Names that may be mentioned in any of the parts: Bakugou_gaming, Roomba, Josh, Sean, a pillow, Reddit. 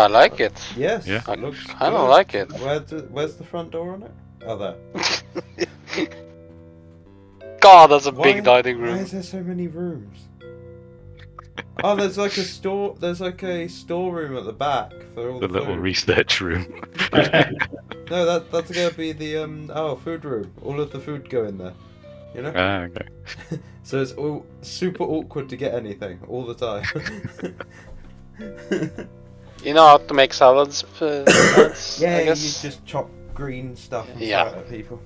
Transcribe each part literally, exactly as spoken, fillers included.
I like it. Yes. Yeah. I kind of like it. Where do, where's the front door on it? Oh, there. God, that's a why, big dining room. Why is there so many rooms? Oh, there's like a store. There's like a storeroom at the back for all the, the little food. Research room. No, that that's gonna be the um. Oh, food room. All of the food go in there. You know. Ah, okay. So it's all super awkward to get anything all the time. You know how to make salads? Uh, salads yeah, I guess. You just chop green stuff and yeah. throw it at people.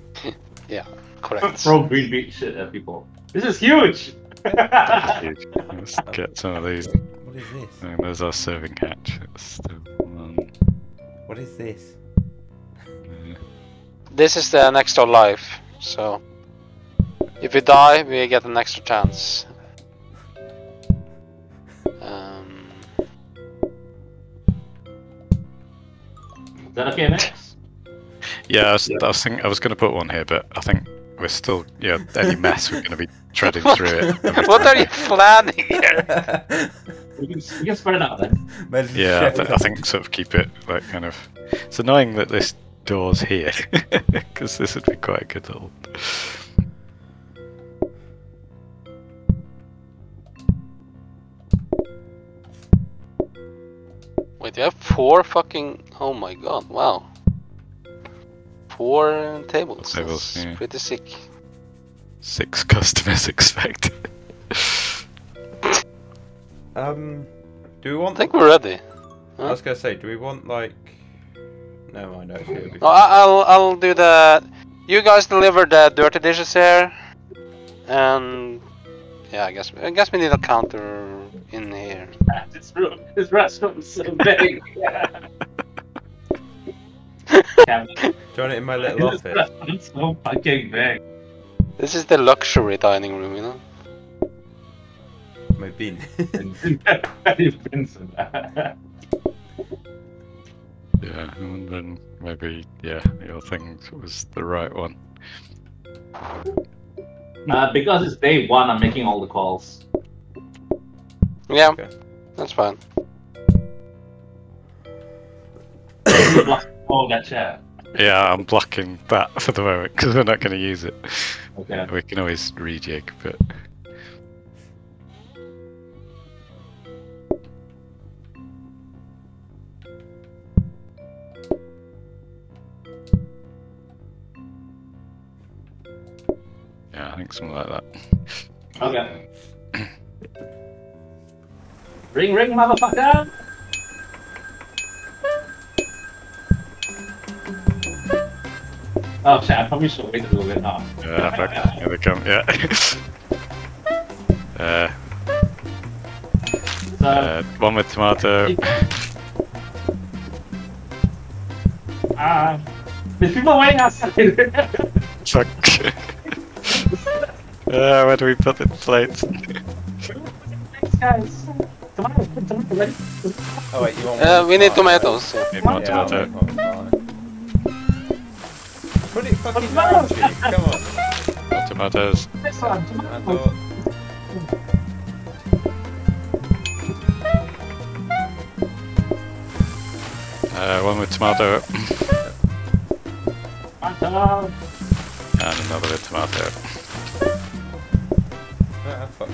Yeah, correct. Throw green beet shit at people. This is huge. Let's get some of these. What is this? And there's our serving hatch. Um... What is this? Yeah. This is the next door life. So, if we die, we get an extra chance. Um... Is that okay next? Yeah, I was, yeah. I was thinking I was going to put one here, but I think we're still, yeah, any mess we're going to be treading through it. What are you planning here? We can, we can spread it out then. Yeah, I, th I think sort of keep it like kind of. It's annoying that this door's here because this would be quite a good little. Wait, you have four fucking. Oh my god! Wow. Four tables, tables that's yeah. pretty sick. Six customers expected. um, do we want? I think we're ready. Huh? I was gonna say, do we want like? Never mind. Actually, it'll be no, I'll I'll do the. You guys deliver the dirty dishes here, and yeah, I guess I guess we need a counter in here. This room, this restaurant's so big. Join it in my little office. It's so fucking big. This is the luxury dining room, you know. My bin. Yeah, I'm wondering maybe yeah, your thing was the right one. Uh, because it's day one, I'm making all the calls. Yeah, okay. That's fine. Oh, that chair. Yeah, I'm blocking that for the moment because we're not going to use it. Okay. We can always rejig, but. Yeah, I think something like that. Okay. Ring, ring, motherfucker! Oh shit, I probably should wait a little bit now. Yeah, fuck. Here they come, yeah. uh, so, uh, one with tomato. Ah, uh, there's people waiting outside. Fuck. uh, where do we put the plates? Thanks guys. Tomatoes, tomatoes, ready? Oh wait, you want uh, one? We need tomatoes. We need more yeah, tomato. Put it fucking down, Chief. Come on. Tomatoes. This one, tomatoes. Uh, one with tomato. Tomato. And another with tomato. Ah, fuck.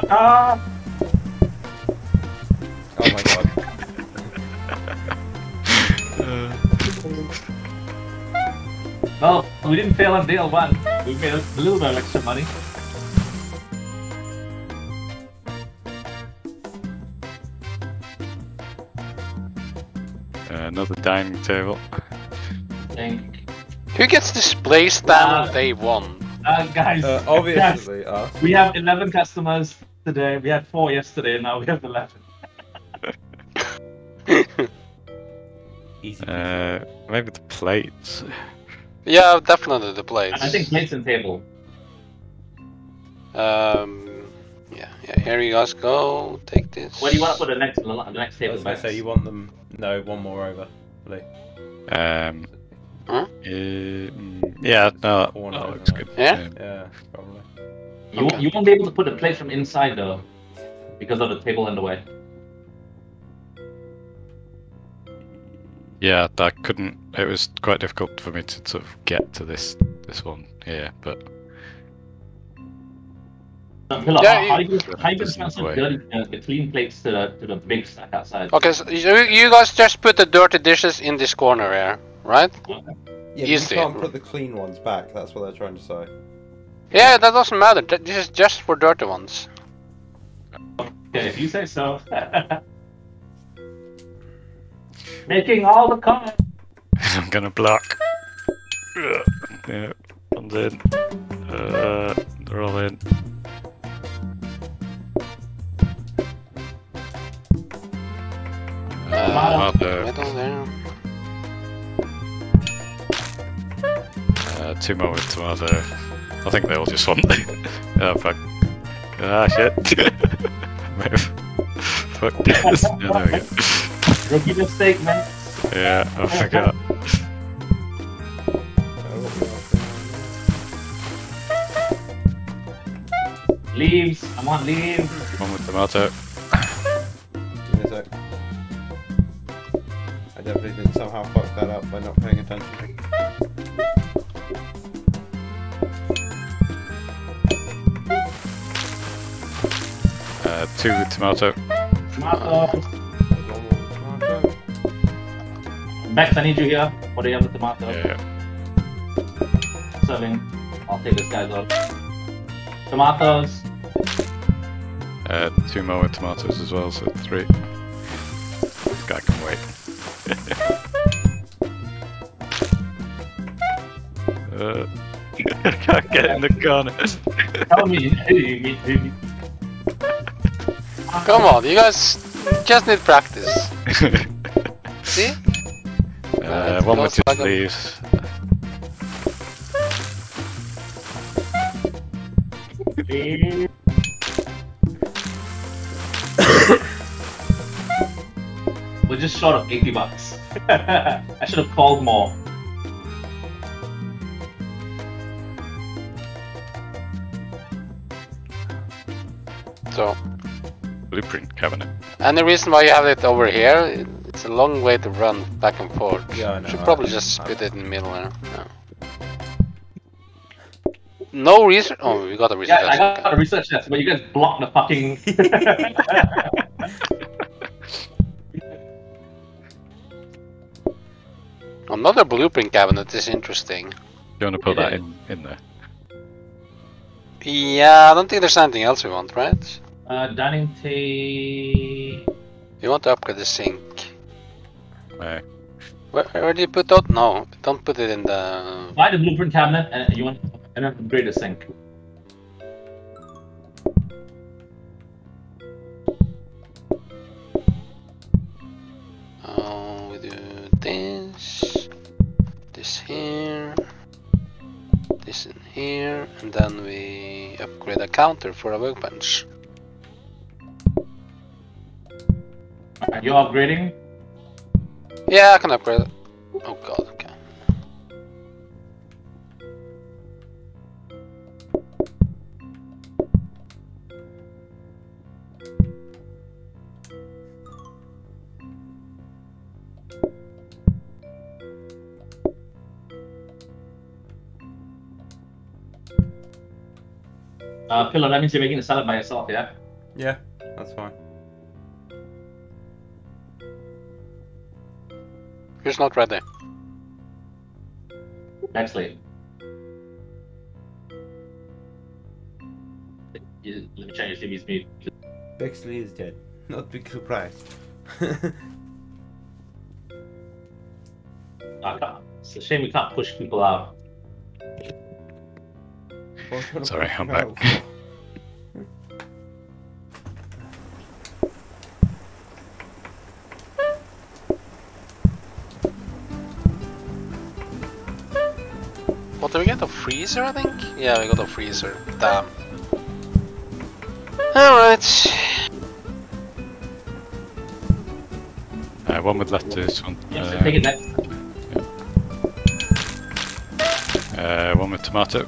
Tomato. Oh my god. uh. Well, we didn't fail on day one. We made a little bit of extra money. Uh, another dining table. Thank. Who gets displaced down uh, on day one? Uh, guys, uh, obviously yes, us. We have eleven customers today. We had four yesterday. Now we have eleven. Easy. Uh, maybe the plates. Yeah, definitely the plates. I think plates and table. Um, yeah, yeah. Here you guys go. Take this. What do you want for the next, the next table? I say you want them. No, one more over. Please. Um. Huh? Uh, yeah. No, one that looks good. Yeah. Yeah, probably. You okay. You won't be able to put a plate from inside though, because of the table in the way. Yeah, I couldn't. It was quite difficult for me to sort of get to this this one here, but. No, Pillow, yeah, how, you, how you going to dirty, uh, the clean plates to the, to the big stack outside? Okay, so you, you guys just put the dirty dishes in this corner here, right? Yeah, yeah you can't put the clean ones back, that's what they're trying to say. Yeah, that doesn't matter, this is just for dirty ones. Okay, if you say so. Making all the comments! I'm gonna block. Yeah, one's in. Uh, they're all in. Uh, tomato. Uh, two more with tomato. I think they all just want me. Oh fuck. Ah shit. Move. Fuck this. Yeah, there we go. Rookie mistake, man. Yeah, I forgot. Leaves. I want leaves. One with tomato. Give me a sec. I definitely did somehow fuck that up by not paying attention. Uh, two with tomato. Tomato! Uh, Max, I need you here. What do you have with tomato? Yeah. Serving. I'll take this guy's up. Tomatoes! Uh, two more with tomatoes as well, so three. This guy can wait. uh, I can't get in the corner. Tell me, me too. Come on, you guys just need practice. See? Uh, one with two leaves. We're just short of eighty bucks. I should have called more. So, blueprint cabinet. And the reason why you have it over here, it's a long way to run back and forth. Yeah, I know. Should probably I just spit it in the middle there. No, no research. Oh, we got a research. Yeah, I got a research desk, but you guys blocked the fucking. Another blueprint cabinet is interesting. You want to put that in, in there? Yeah, I don't think there's anything else we want, right? Uh, dining table. You want to upgrade the sink. Where? Where, where do you put that? No, don't put it in the... Buy the blueprint cabinet and you want to upgrade the sink. Oh, we do this. This here, this in here, and then we upgrade a counter for a workbench. Are you upgrading? Yeah, I can upgrade it. Oh god, okay. Uh, Pillow, that means you're making a salad by yourself, yeah? Yeah, that's fine. Who's not ready? Actually. Let me change your T V's mute. Bexley is dead. Not big surprise. uh, it's a shame we can't push people out. Sorry, I'm back. What, did we get a freezer, I think? Yeah, we got a freezer. Damn. Alright. Uh, one with lettuce, one... Uh, take it back. Yeah. Uh, one with tomato.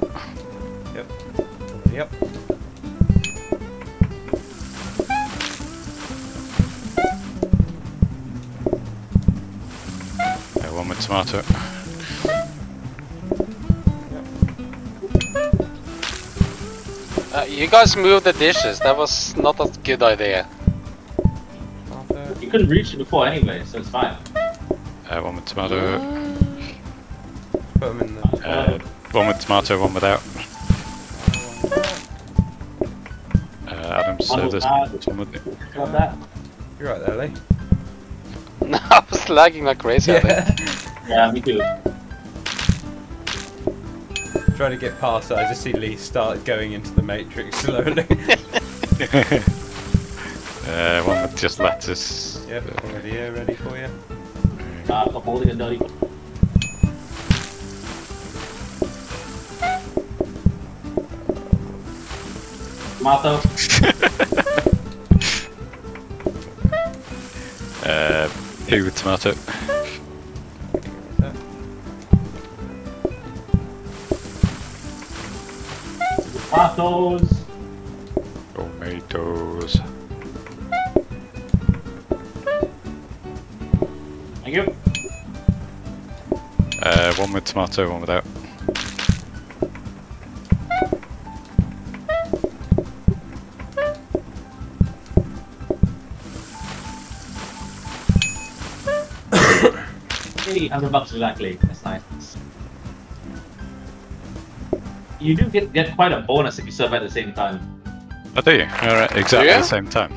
Yep. tomato. Uh, you guys moved the dishes, that was not a good idea. You couldn't reach it before anyway, so it's fine. Uh, one with tomato. Put them in the uh, one with tomato, one without. Uh, Adam, serve this one with it. You're right there, Lee. No, I was lagging like crazy, I think. Yeah, me too. I'm trying to get past that, I just see Lee start going into the matrix slowly. uh, one with just lettuce. Yep, already here, ready for you. Ah, I'm holding a dirty. Tomato. uh, poo with tomato. Tomatoes. Tomatoes. Thank you. Uh, one with tomato, one without. one hundred bucks exactly, that's nice. You do get, get quite a bonus if you serve at the same time. Oh, do you? Alright, exactly yeah. the same time.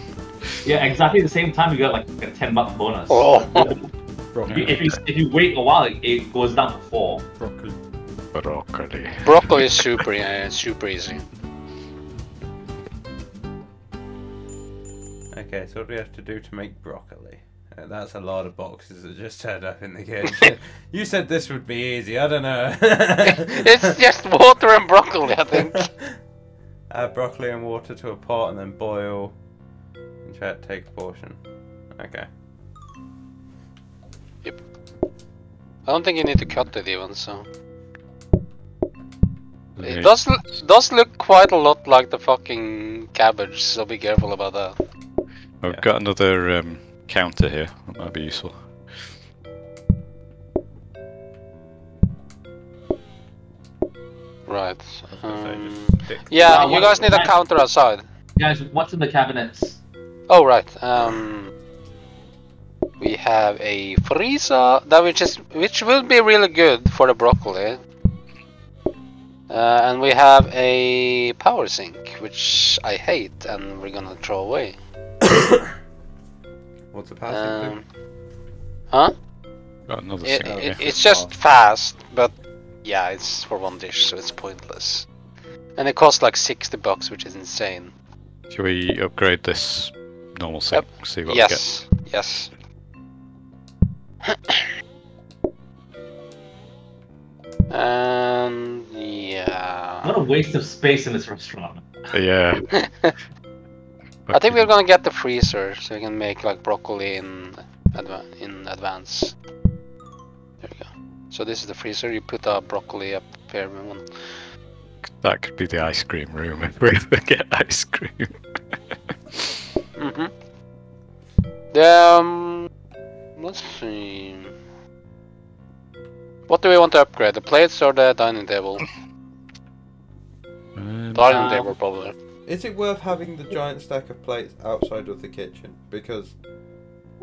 Yeah, exactly the same time you get like a ten buck bonus. Oh. Broccoli. If, you, if you wait a while, it goes down to four. Broccoli. Broccoli. Broccoli is super, yeah, it's super easy. Okay, so what do we have to do to make broccoli? Uh, that's a lot of boxes that just turned up in the kitchen. You said this would be easy, I don't know. It's just water and broccoli, I think. Add broccoli and water to a pot and then boil and try to take a portion. Okay. Yep. I don't think you need to cut it even, so... Okay. It does, does look quite a lot like the fucking cabbage, so be careful about that. I've yeah. got another... Um, counter here, that might be useful. Right. Um, yeah, you guys need a counter outside. Guys, what's in the cabinets? Oh, right. Um, we have a freezer, that which is which will be really good for the broccoli. Uh, and we have a power sink, which I hate, and we're gonna throw away. What's the power sink do? Huh? Got another it, sink, it, it's just oh. fast, but yeah, it's for one dish, so it's pointless. And it costs like sixty bucks, which is insane. Should we upgrade this normal sink? Yep. See what yes. we get? Yes, yes. And yeah. What a waste of space in this restaurant. Yeah. I think we're gonna get the freezer, so we can make like broccoli in adva in advance. There we go. So this is the freezer. You put our broccoli up there. That could be the ice cream room if we ever get ice cream. Mhm. Mm um. Let's see. What do we want to upgrade? The plates or the dining table? Um, dining table, probably. Is it worth having the giant stack of plates outside of the kitchen? Because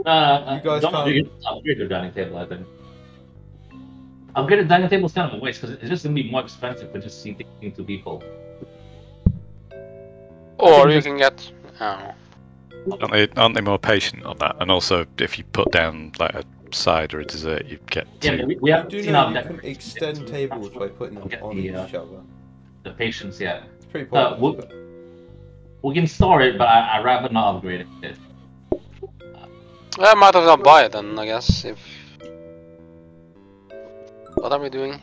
uh, you guys can't... You upgrade the dining table, I think. Upgrade the dining table is kind of a waste, because it's just going to be more expensive than just seating two people. Or you can get... Oh. Aren't they, aren't they more patient on that? And also, if you put down like a side or a dessert, you get two. Yeah, we, we have you do know you can extend tables by putting them on the, each uh, other. The patience, yeah. It's pretty important. Uh, we'll, We can store it, but I, I'd rather not upgrade it. I might as well buy it then, I guess, if... What are we doing?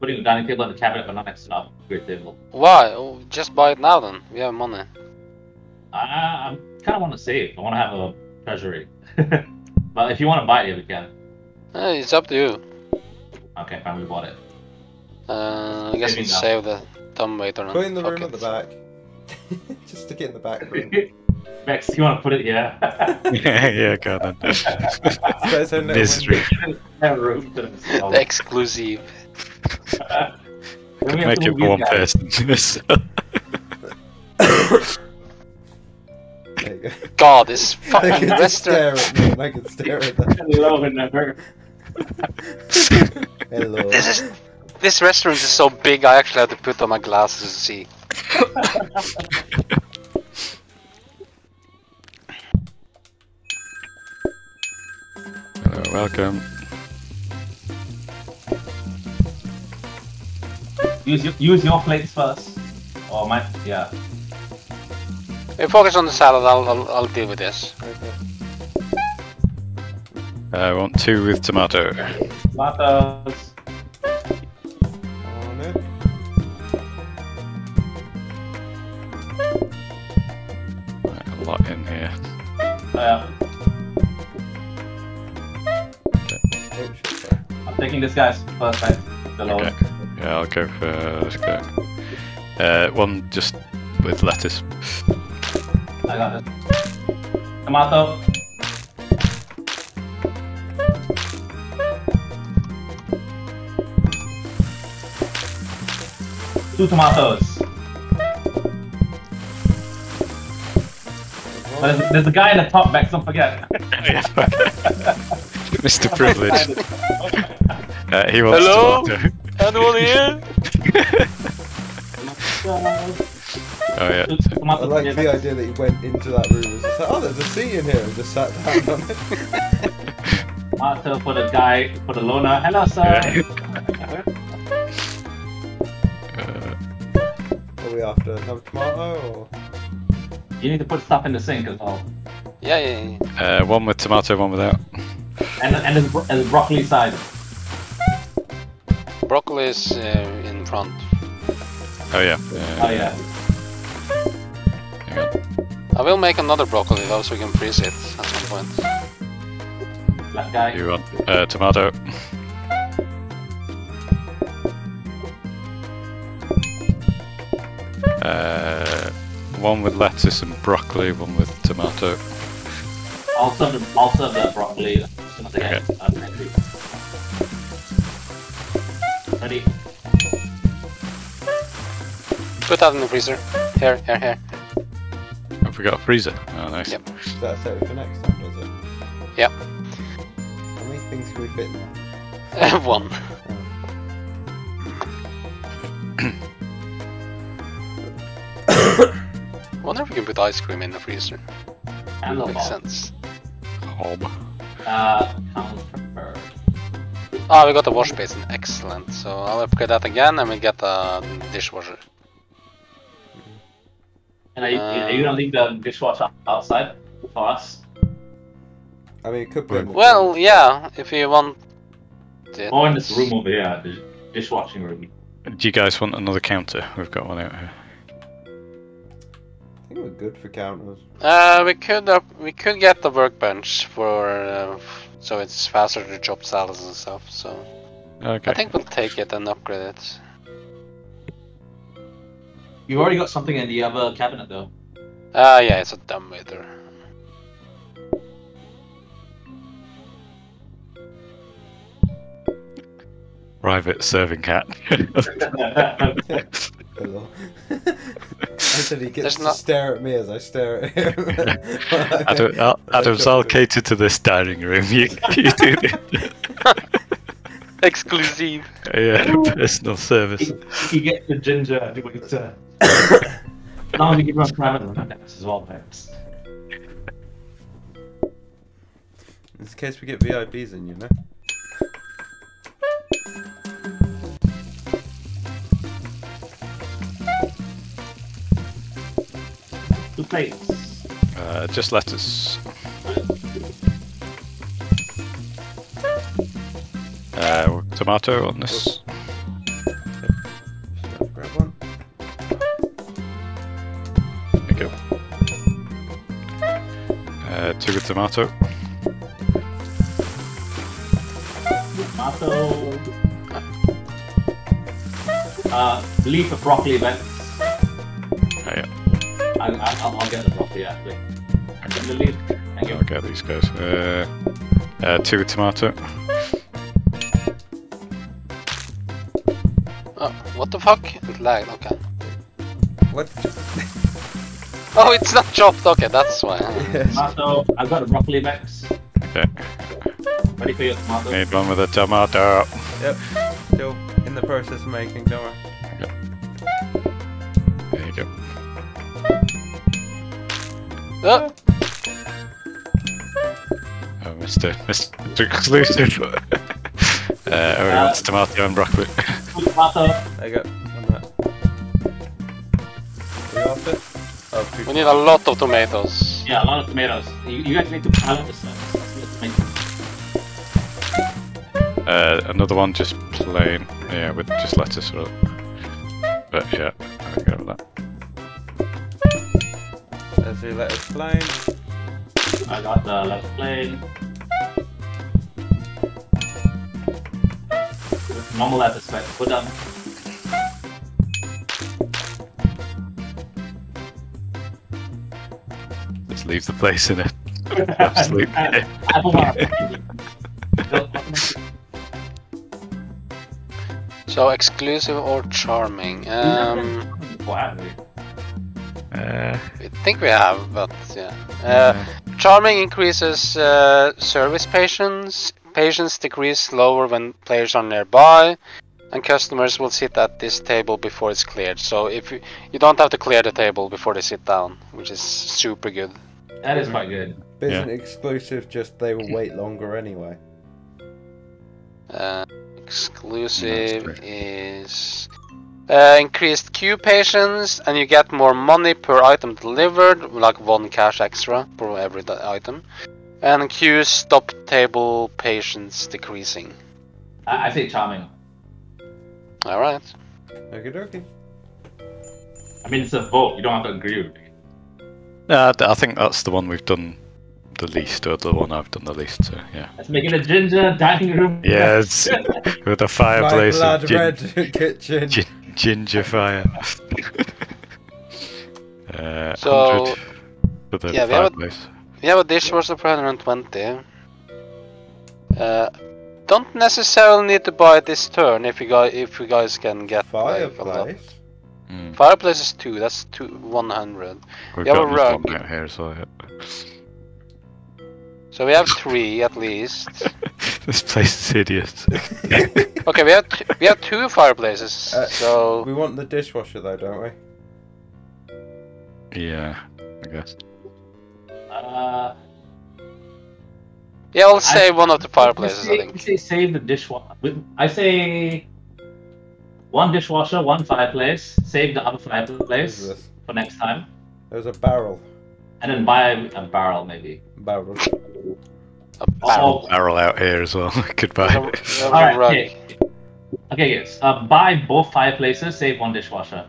Putting the dining table on the cabinet, but not next to the upgrade table. Why? Just buy it now then, we have money. I, I kind of want to save, I want to have a treasury. But if you want to buy it, yeah, we can. Eh, it's up to you. Okay, fine, we bought it. Uh, I guess we save the dumb waiter. Put in the room at the back. Just stick it in the back room. Max, you want to put it, yeah? yeah, yeah, go on. Mystery. Exclusive. Could make it for one person. There you go. God, this fucking Western. I can stare at that. Hello, never. Hello. This is. This restaurant is so big, I actually had to put on my glasses to see. Hello, welcome. Use your, use your plates first. Or my, yeah. Hey, focus on the salad, I'll, I'll, I'll deal with this. Uh, I want two with tomato. Tomatoes. In here. Uh, I'm taking this guy's first time. Okay. Yeah, I'll go for uh, uh, one just with lettuce. I got it. Tomato. Two tomatoes. There's, there's a guy in the top back, don't forget. Mister Privilege. uh, he wants Hello? To water. Anyone here? Oh yeah. I like the idea that he went into that room and was like, oh, there's a seat in here, and just sat down on it. Martha for the guy, for the loner. Hello, sir. uh, Are we after another tomato, or...? You need to put stuff in the sink as well. Yeah, yeah, yeah. Uh, one with tomato, one without. And and the, bro and the broccoli side. Broccoli is uh, in front. Oh yeah. yeah. Oh yeah. yeah. I will make another broccoli though, so we can freeze it at some point. Black guy. You want uh, tomato? uh. One with lettuce and broccoli, one with tomato. I'll serve the, I'll serve the broccoli as soon as I get it. Okay. Ready? Put that in the freezer. Here, here, here. I forgot a freezer. Oh, nice. Yep. That's it for next time, does it? Yep. How many things can we fit in there? One. I wonder if we can put ice cream in the freezer. And the makes hob. sense. Hob. Uh, counter. Oh, we got the wash basin. Excellent. So I'll upgrade that again, and we get the dishwasher. And are you, um, are you gonna leave the dishwasher outside for us? I mean, it could be. Well, yeah, if you want. It. Or in this room over here, the dishwashing room. Do you guys want another counter? We've got one out here. We're good for counters. Uh, we could uh, we could get the workbench for uh, so it's faster to chop salads and stuff. So okay. I think we'll take it and upgrade it. You've already got something in the other cabinet though. Ah, uh, yeah, it's a dumbwaiter. Private serving cat. Hello. I said he gets There's to not... stare at me as I stare at him. Okay. Adam, I'll, Adam's I'll cater to this dining room. You, you do this. Exclusive. Yeah, personal service. He, he gets the ginger duetter. Now we give him a private one as well, perhaps. In case we get V I Ps in, you know. Two plates. Uh, just lettuce. Uh, tomato on this. Grab one. There you go. Uh, two with tomato. Tomato. Uh, leaf of broccoli, then. I'll, I'll get the property, actually. in the lead. Hang on. I'll get these guys. Uh, uh, two with tomato. Oh, what the fuck? It lagged, okay. What? Oh, it's not chopped, okay, that's why. Yes. Tomato, I've got a broccoli max. Okay. Ready for your tomato? Made one with a tomato. Yep, still in the process of making, don't worry. Yep. There you go. Oh! Oh, Mister Mister Exclusive. uh, everyone uh, wants tomato and broccoli. Tomato. There you go. On that. Are you after? Oh, people. We need a lot of tomatoes. Yeah, a lot of tomatoes. You, you guys need to pile this up. Uh, another one just plain. Yeah, with just lettuce. Or... But yeah, I'll go with that. There's the lettuce plain. I got the lettuce plain. Normal lettuce plain. Put down. Just leave the place in it. Absolutely. So exclusive or charming? Um, what? Uh, I think we have, but yeah. Uh, charming increases uh, service patience. Patience decreases slower when players are nearby, and customers will sit at this table before it's cleared. So if you, you don't have to clear the table before they sit down, which is super good. That is quite good. Isn't yeah. exclusive just they will wait longer anyway? Uh, Exclusive no, is uh, increased queue patience, and you get more money per item delivered, like one cash extra for every item. And queue stop table patience decreasing. I, I say charming. All right. Okie dokie. I mean, it's a vote. You don't have to agree with me. No, I, I think that's the one we've done the least, or the one I've done the least, so yeah. Let's make it a ginger dining room. Yes, with a fireplace. My blood red kitchen. Ginger fire. uh, so, yeah, we have, a, we have a dishwasher for one hundred twenty. Uh, don't necessarily need to buy it this turn if you guys if you guys can get fireplace. Like, mm. Fireplace is two. That's two one hundred. We've we have got a rug out here, so. Yeah. So we have three at least. This place is hideous. Okay, we have t we have two fireplaces. Uh, so we want the dishwasher though, don't we? Yeah, I guess. Uh, yeah, I'll say one of the fireplaces. Say, I think. Say save the dishwasher. I say one dishwasher, one fireplace. Save the other fireplace for next time. There's a barrel. And then buy a barrel, maybe. Barrel. A barrel. Oh. Barrel out here as well. Goodbye. All right. Okay. Okay. Yes. Uh, buy both fireplaces. Save one dishwasher.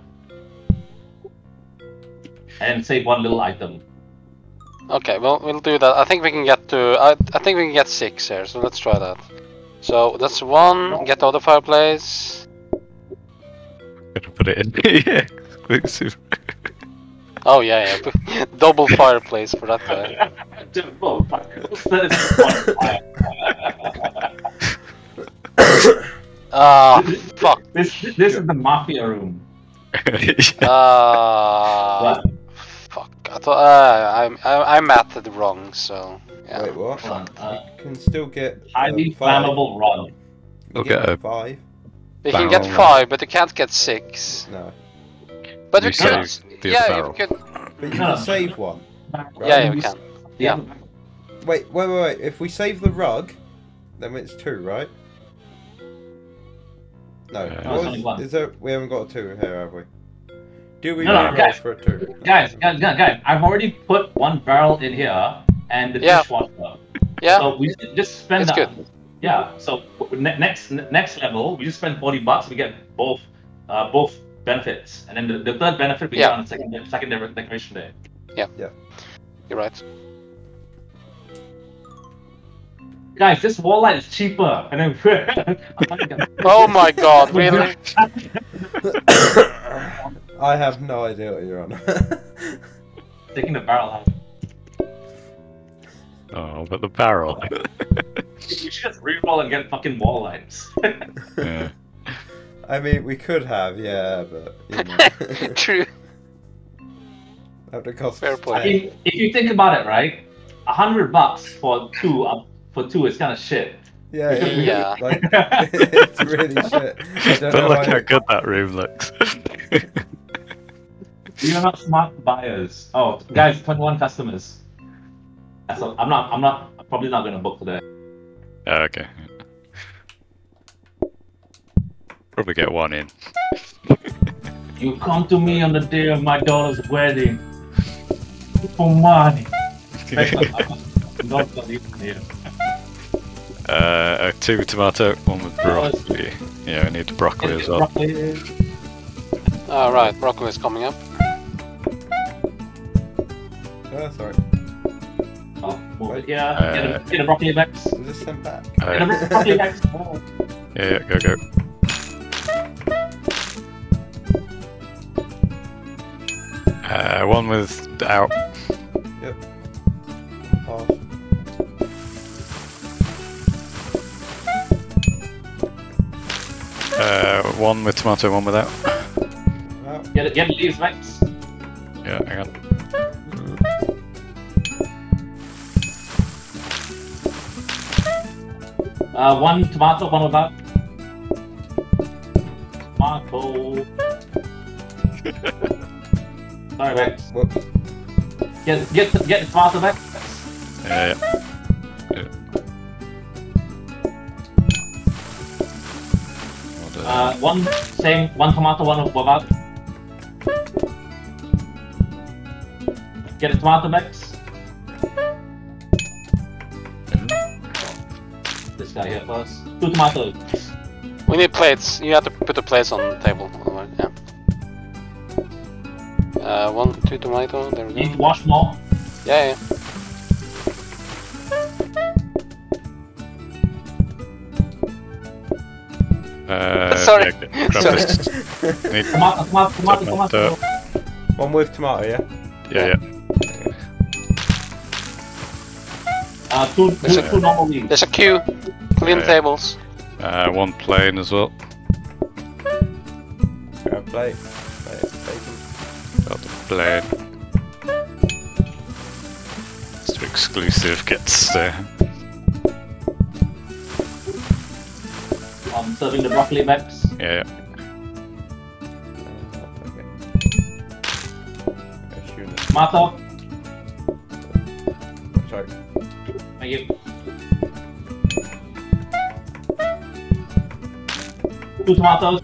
And save one little item. Okay. Well, we'll do that. I think we can get to. I. I think we can get six here. So let's try that. So that's one. Get the other fireplace. Gotta put it in. Yeah. Quick soup. Oh yeah, yeah. Double fireplace for that guy. Double fireplace. Ah, fuck. This this is the mafia room. Ah, uh, fuck. I thought uh, I I I mapped it wrong, so. Yeah. Wait, what? On, uh, you can still get highly uh, flammable rod. We'll get a five. We can get five, but you can't get six. No. But you we could. Yeah, you could. But you can save one. Right? Yeah, yeah, we can. Yeah. Wait, wait, wait, wait. If we save the rug, then it's two, right? No. Yeah. What was, one. Is there? We haven't got a two here, have we? Do we? No, no, guys. For a two? Guys, guys, guys. I've already put one barrel in here and the yeah. dishwasher. Yeah. So we just spend. It's that. Good. Yeah. So next next level, we just spend forty bucks. We get both uh, both. benefits, and then the, the third benefit we yeah. get on the second second decoration day. Yeah, yeah, you're right. Guys, this wall light is cheaper. And then oh my god, really? I have no idea what you're on. Taking the barrel out. Oh, but the barrel. You should just reroll and get fucking wall items. Yeah. I mean, we could have, yeah, but you know. True. That would cost. Fair point. I mean, if you think about it, right, a hundred bucks for two uh, for two is kind of shit. Yeah, it, yeah. Like, it's really shit. I don't, don't know look how it... good that room looks. You're not smart buyers. Oh, guys, twenty-one customers. That's all. I'm not. I'm not. I'm probably not gonna book today. Oh, okay. Probably get one in. You come to me on the day of my daughter's wedding for money. uh, two tomato, one with broccoli. Yeah, we need broccoli as well. All right, broccoli is coming up. Oh, sorry. Oh, well, yeah, uh, get, a, get a broccoli back. Just send back. Right. Get a broccoli back. Oh. Yeah, yeah, go go. Uh, one with out. Yep. Oh. Uh, one with tomato, one without. Oh. Get it, get the leaves, mate. Yeah, hang on. Uh, one tomato, one without. Tomato. Sorry, Max. Get, get, get the tomato back. Yeah, yeah. yeah. Uh, one, same, one tomato, one without. Get the tomato back. Mm-hmm. This guy here first. Two tomatoes. We need plates. You have to put the plates on the table. Yeah. Uh, one, two tomato, there we go. You need to wash them all? Yeah, yeah. Uh, sorry. Yeah, grab sorry. This. Need tomato, tomato, tomato, tomato. One with tomato, yeah? Yeah, yeah. yeah. Uh, two, two, there's, two, a, two normal leaves. There's a queue. Clean yeah. tables. Uh, one plain as well. Yeah, plate. Got the blade. It's too exclusive, gets there. I'm um, serving the broccoli maps. Yeah, yeah. Uh, okay. Tomato! Sorry. Thank you. Two tomatoes.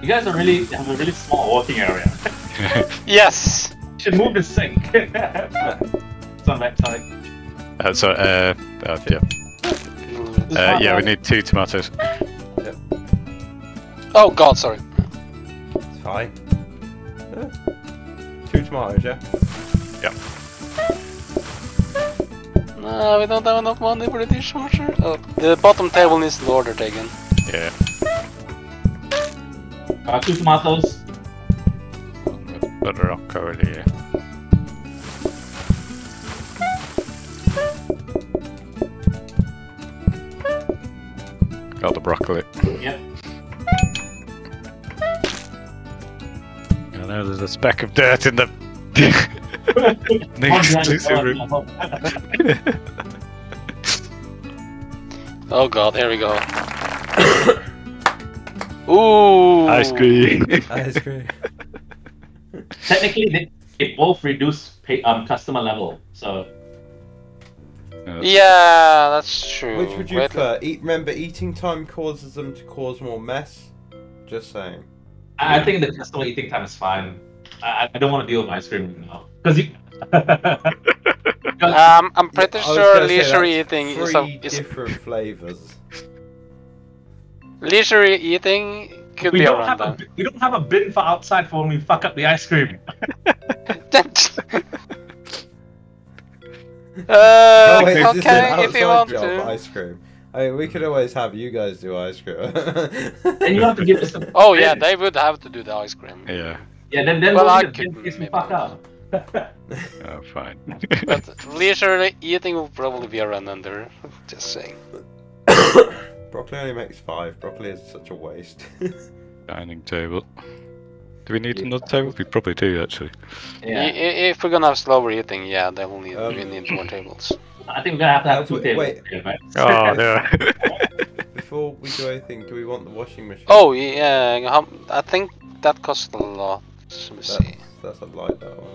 You guys are really have a really small walking area. Yes. Should move the sink. Sorry, sorry. Uh, sorry. Uh, uh, yeah. Uh, yeah, we need two tomatoes. Yeah. Oh God, sorry. It's fine. Yeah. Two tomatoes, yeah. Yeah. No, we don't have enough money for the dishwasher. Oh, the bottom table needs the order taken. Yeah. Uh, two tomatoes. One with broccoli. Got the broccoli. Yep. I know there's a speck of dirt in the exclusive room. Oh God, here we go. Ooh! Ice cream! Ice cream. Technically, they, they both reduce pay, um, customer level, so... Yeah, yeah, that's true. Which would you prefer? Eat, remember, eating time causes them to cause more mess? Just saying. I, I think the customer eating time is fine. I, I don't want to deal with ice cream now. Because you... um, I'm pretty yeah, sure leisure eating is a... Three different flavours. Leisurely eating could we be don't around have that. A, we don't have a bin for outside for when we fuck up the ice cream. uh, okay, okay if you want to. Ice cream. I mean, we could always have you guys do ice cream. And you have to give us. Oh yeah, they would have to do the ice cream. Yeah. Yeah, then then well, we'll get this fuck up. Oh, fine. But leisurely eating will probably be a run under. Just saying. Broccoli only makes five. Broccoli is such a waste. Dining table. Do we need yeah. another table? We probably do, actually. Yeah. If we're gonna have slower eating, yeah, then we'll need, um, we need more tables. I think we're gonna have to have uh, two wait, tables. Wait. Oh, no. Before we do anything, do we want the washing machine? Oh, yeah. I think that costs a lot. Let me that's, see. That's a light, that one.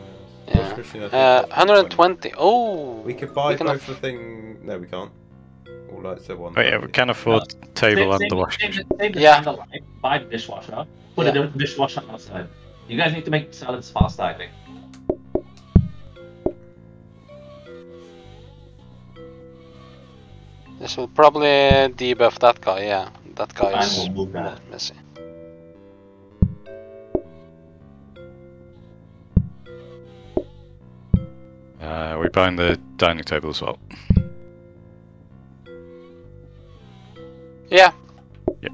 Yeah. Machine, uh, one hundred twenty. Oh! We could buy we both have... the thing. No, we can't. All lights are one. Oh, yeah, we can afford yeah. table save, and the washing machine. Save the yeah. the light, buy the dishwasher. Put yeah. the dishwasher outside. You guys need to make salads faster, I think. This will probably debuff that guy, yeah. That guy is we'll move that. messy. Uh, we buying the dining table as well. Yeah. Yeah.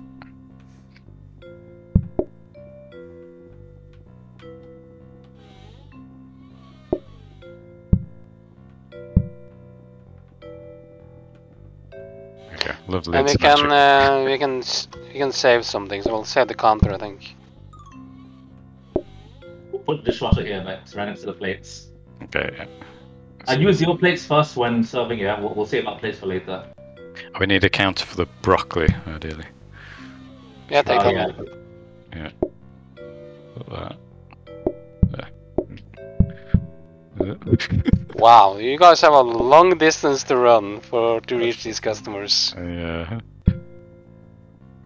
Okay, lovely. And we can, uh, we can we can save some things. We'll save the counter, I think. We'll put the dishwasher here, but it's right into the plates. Okay. Yeah. I use your plates first when serving, yeah? We'll, we'll save our plates for later. We need a counter for the broccoli, ideally. Yeah, take oh, that. Yeah. Put that. There. Wow, you guys have a long distance to run for to reach these customers. Yeah.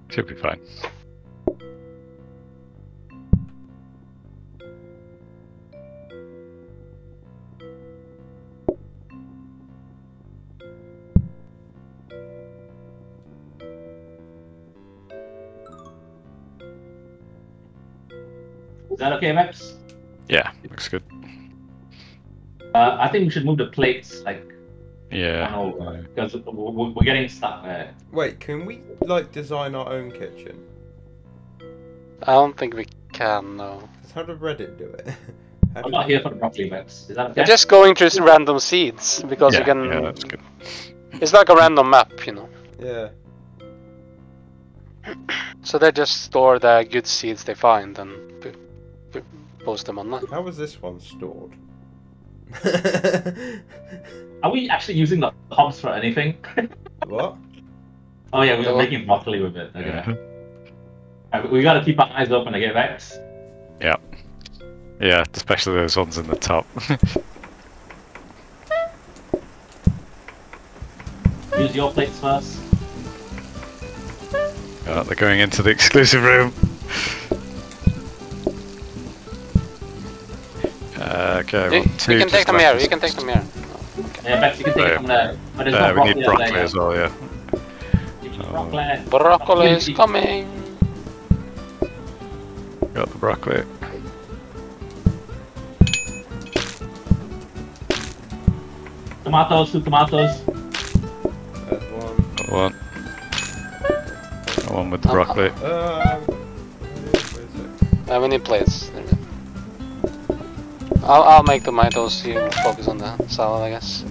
Should be fine. Is that okay, Maps? Yeah, looks good. Uh, I think we should move the plates, like... Yeah. Because we're getting stuck there. Wait, can we, like, design our own kitchen? I don't think we can, no. How did Reddit do it? I'm not here for the broccoli, Maps. Is that okay? You're just going through some random seeds, because yeah, you can... Yeah, that's good. It's like a random map, you know? Yeah. So they just store the good seeds they find and... post them online. How was this one stored? Are we actually using the hops for anything? What? Oh yeah, we were no. making broccoli with it. Okay. Yeah. Right, we gotta keep our eyes open to get back. Yeah. Yeah, especially those ones in the top. Use your plates first. Oh, they're going into the exclusive room. Uh, okay, well, you, two you can take them here, you can take them here. Okay. Yeah, Max, you can take oh, them there. But there's uh, no we need broccoli there, as well, yeah. Oh. Broccoli is coming! Got the broccoli. Tomatoes, two tomatoes. That's one. Got one. Got one with the uh, broccoli. Uh, uh, we need plates. There we go. I'll, I'll make the tomatoes, you focus on the salad, I guess.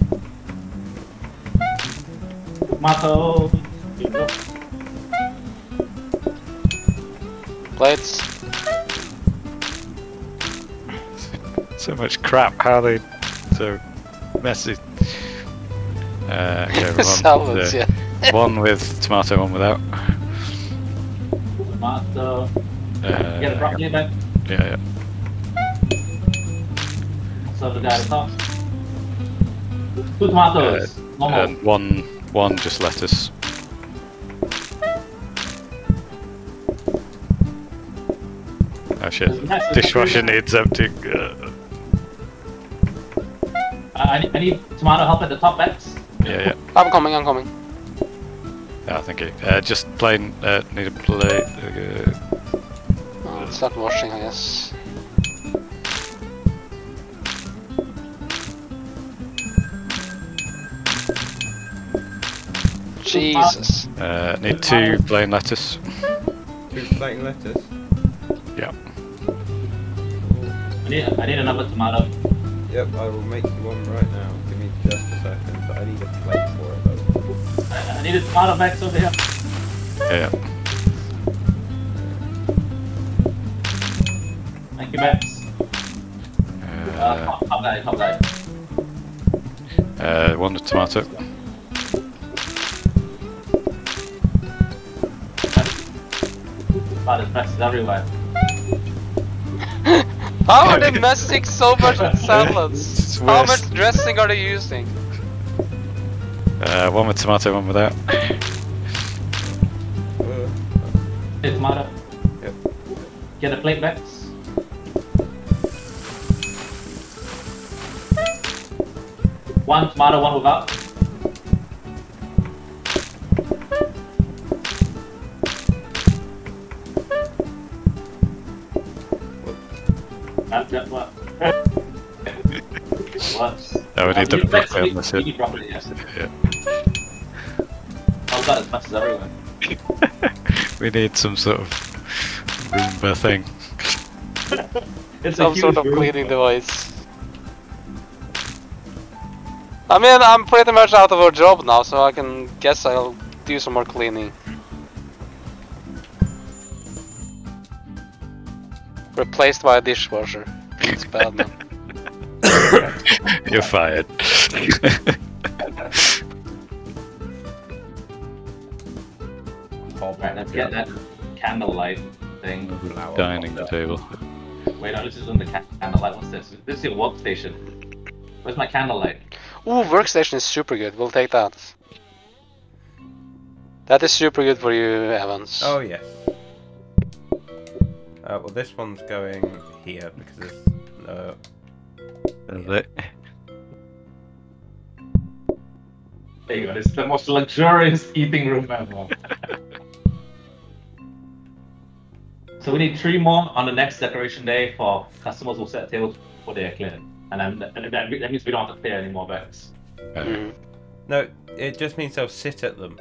Tomato! Plates! So much crap, how they... so... messy. Uh, okay, one salads, with, uh, yeah. One with tomato, one without. Tomato... Uh, get a broccoli back? Yeah, yeah. Of the guy at the top. Two tomatoes. Uh, no uh, one, one just lettuce. Oh shit! Dishwasher needs empty. Uh, I, need, I need tomato help at the top, Max. Yeah, yeah. I'm coming. I'm coming. Yeah, oh, thank you. Uh, just plain. Uh, need a plate. Uh, oh, it's not washing, I guess. Jesus. Uh, need two plain lettuce. Two plain lettuce? Yeah. I need, I need another tomato. Yep, I will make you one right now. Give me just a second, but I need a plate for it. I, I need a tomato back over here. Yeah. Thank you, Max. Uh, uh, hot, hot day, hot day. Uh, one tomato. Tomatoes, messes everywhere. How are they messing so much with salads? How much dressing are they using? Uh, one with tomato, one without. Hey, tomato. Yep. Get a plate, Max. One tomato, one without. What? That, what? What? I would need the broccoli on the side. Yeah. How's that as much as everyone? We need some sort of Roomba thing. It's some sort of cleaning device. I mean, I'm pretty much out of a job now, so I can guess I'll do some more cleaning. Replaced by a dishwasher. It's bad, man. You're fired. Alright, let's get that candlelight thing. Dining table. Wait, no, this is on the candlelight. What's this? This is your workstation. Where's my candlelight? Ooh, workstation is super good, we'll take that. That is super good for you, Evans. Oh, yeah. Uh, well, this one's going here because it's. No. Is it? There you go, it's the most luxurious eating room ever. So, we need three more on the next decoration day for customers who set tables for their cleaning. And then, and that, that means we don't have to pay any more bets. Mm. No, it just means they'll sit at them.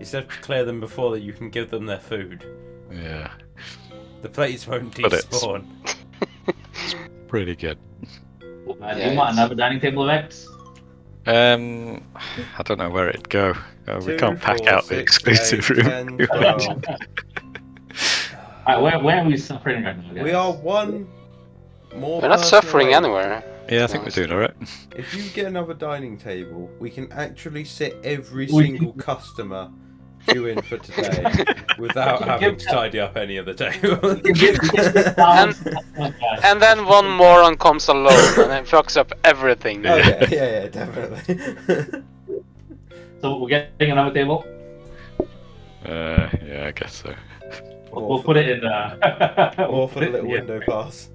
Instead of clear them before that, you can give them their food. Yeah. The plates won't despawn. It's pretty good. Uh, do you want another dining table of X? Um, I don't know where it'd go. Uh, Two, we can't pack four, out six, the exclusive eight, room. Ten, right, where, where are we suffering right now? We are one more. We're not suffering away. Anywhere. Yeah, I think we're doing alright. If you get another dining table, we can actually sit every single customer due in for today without having to tidy up any of the tables. and, and then one moron comes alone and then fucks up everything. Oh, yeah, yeah, yeah, definitely. So we're getting another table? Uh, yeah, I guess so. We'll, we'll put it in uh... or we'll for the little window yeah. pass.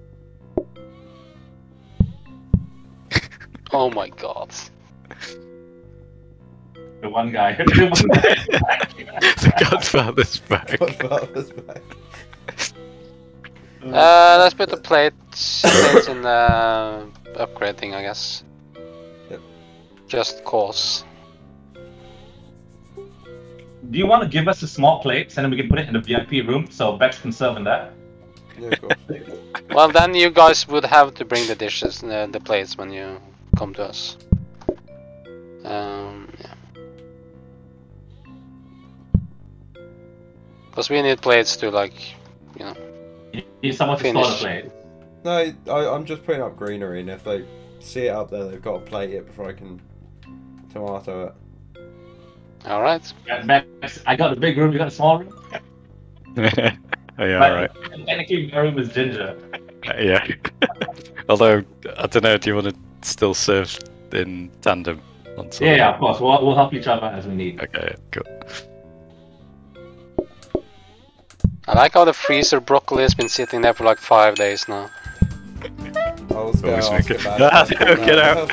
Oh my god. The one guy. The Godfather's back. Godfather's back. Uh, let's put the plates in the upgrade thing, I guess. Yep. Just cause. Do you want to give us the small plates and then we can put it in the V I P room so Bex can serve in that? Yeah, of course. Well, then you guys would have to bring the dishes and the, the plates when you come to us. Um, yeah. Because we need plates to, like, you know. You need someone to store the plate. No, I, I'm just putting up greenery, and if they see it up there, they've got to plate it before I can tomato it. Alright. I got the big room, you got a small room? Yeah, alright. Technically, my room is ginger. Uh, yeah. Although, I don't know, do you want to still serve in tandem? Yeah, yeah, of course. We'll, we'll help each other as we need. Okay, cool. I like how the freezer broccoli has been sitting there for like five days now. I was going to ask about that. No, no, get out.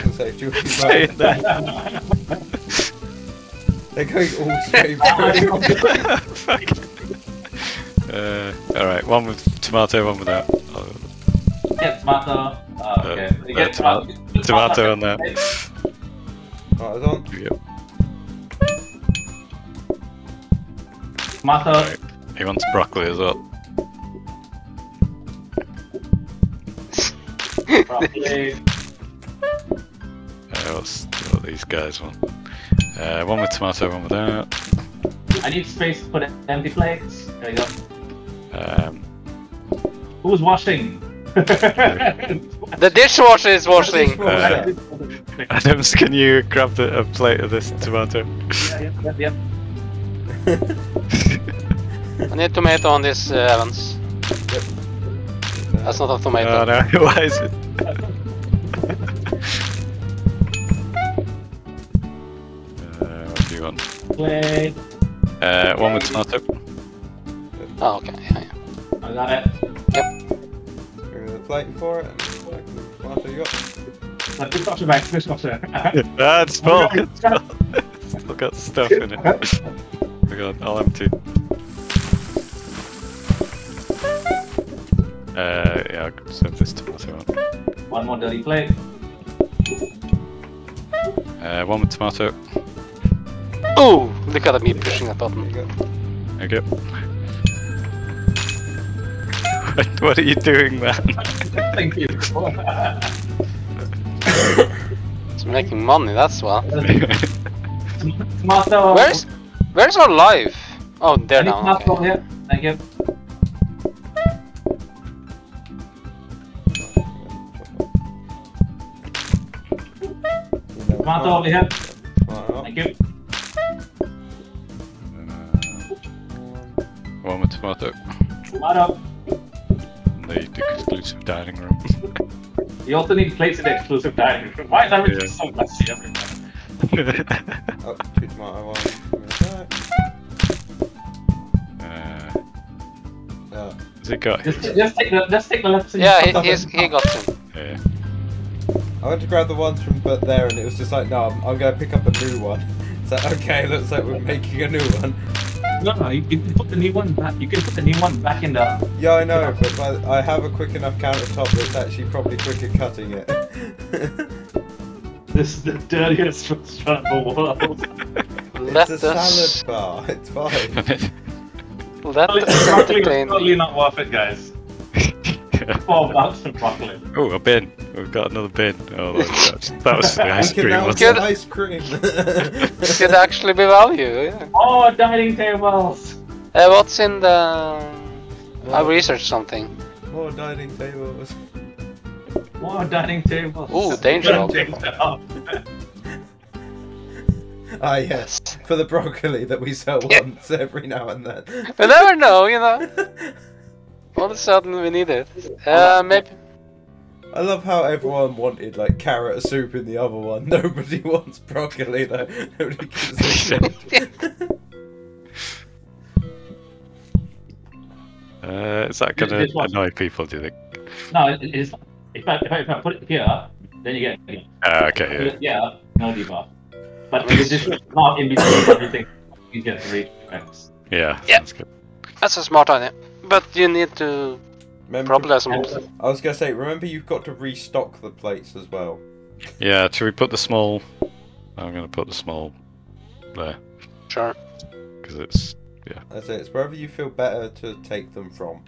They're going all straight through. uh, Alright, one with tomato, one without. Oh. Yeah, tomato. Oh, okay. Uh, get toma tomato, tomato on that. Right, it's on. Yep. Tomato. Right. He wants broccoli as well. uh, what's what these guys want? Uh, one with tomato, one without. I need space for the empty plates. There you go. Um, Who was washing? The dishwasher is washing! Uh, Adams, can you grab the, a plate of this tomato? Yeah, yeah, yeah. I need tomato on this, uh, Evans. Yep. That's not a tomato. Oh no, why is it? uh, what do you want? Plate. Uh, one with tomato. Oh, okay. Yeah, yeah. I got it. Yep. Here's the plate for it. Tomato you got. Like, dishwasher, mate. Dishwasher. That's full. Still got stuff in it. Oh my god, I'll empty. Uh, yeah, I could serve this tomato on. One more dirty plate. Uh, one with tomato. Oh, look at me pushing that button. There you go. What, what are you doing, man? Thank you. It's making money, that's what. Tomato. Where's, where's our life? Oh, there now. Tomato okay. Here. Thank you. Tomato over here. Thank you. Uh, one with tomato. Tomato. The exclusive dining room. You also need plates in the exclusive dining room. Why is everything yeah. so messy everywhere? Oh, two tomato one. Uh, yeah. Has it got just, just take the just take the left. Yeah, he, he's, he got him. Yeah. I went to grab the ones from but there and it was just like, no, I'm, I'm going to pick up a new one. It's like, okay, looks like we're making a new one. No, no, you can put the new one back, you can put the new one back in there. Yeah, I know, but by, I have a quick enough countertop that's actually probably quick at cutting it. This is the dirtiest restaurant in the world. It's a salad bar, it's fine. That is totally not worth it, guys. Four bucks for broccoli. Oh, a bin. We've got another bin. Oh, that, that was the ice cream. That was the ice cream. It could actually be value, yeah. Oh, dining tables! Uh, what's in the... Oh. I researched something. More dining tables. More dining tables. Ooh, danger. Ah, yes. For the broccoli that we sell yeah. once every now and then. We never know, you know. All of a sudden we need it. Uh, maybe. I love how everyone wanted like carrot soup in the other one. Nobody wants broccoli though. Nobody gives a shit. Uh, is that gonna annoy people? Do you think? No, it, it's. If I, if I if I put it here, then you get it. Uh, okay. Yeah. No debuff. But it's just not in between everything. You get three effects. Yeah. Yeah. That's good. That's a smart idea. But you need to probably some. I was gonna say, remember you've got to restock the plates as well. Yeah, should we put the small? I'm gonna put the small there. Sure. Because it's yeah. That's it. It's wherever you feel better to take them from.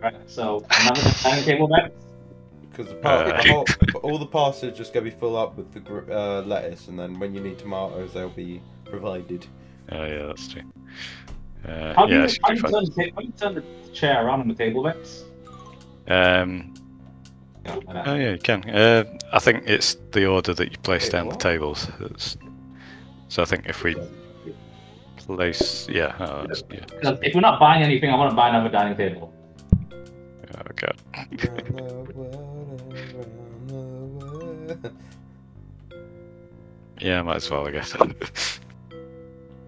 Right. So another dining table back. Because the uh, the whole, all the pasta is just gonna be full up with the gr uh, lettuce, and then when you need tomatoes, they'll be provided. Oh yeah, that's true. Uh, how do yeah, you, how you turn the, how you turn the chair around on the table, Vex? Um. Oh yeah, you can. Uh, I think it's the order that you place down the tables. It's, so I think if we place, yeah, oh, yeah. If we're not buying anything, I want to buy another dining table. Oh god. Yeah, might as well, I guess.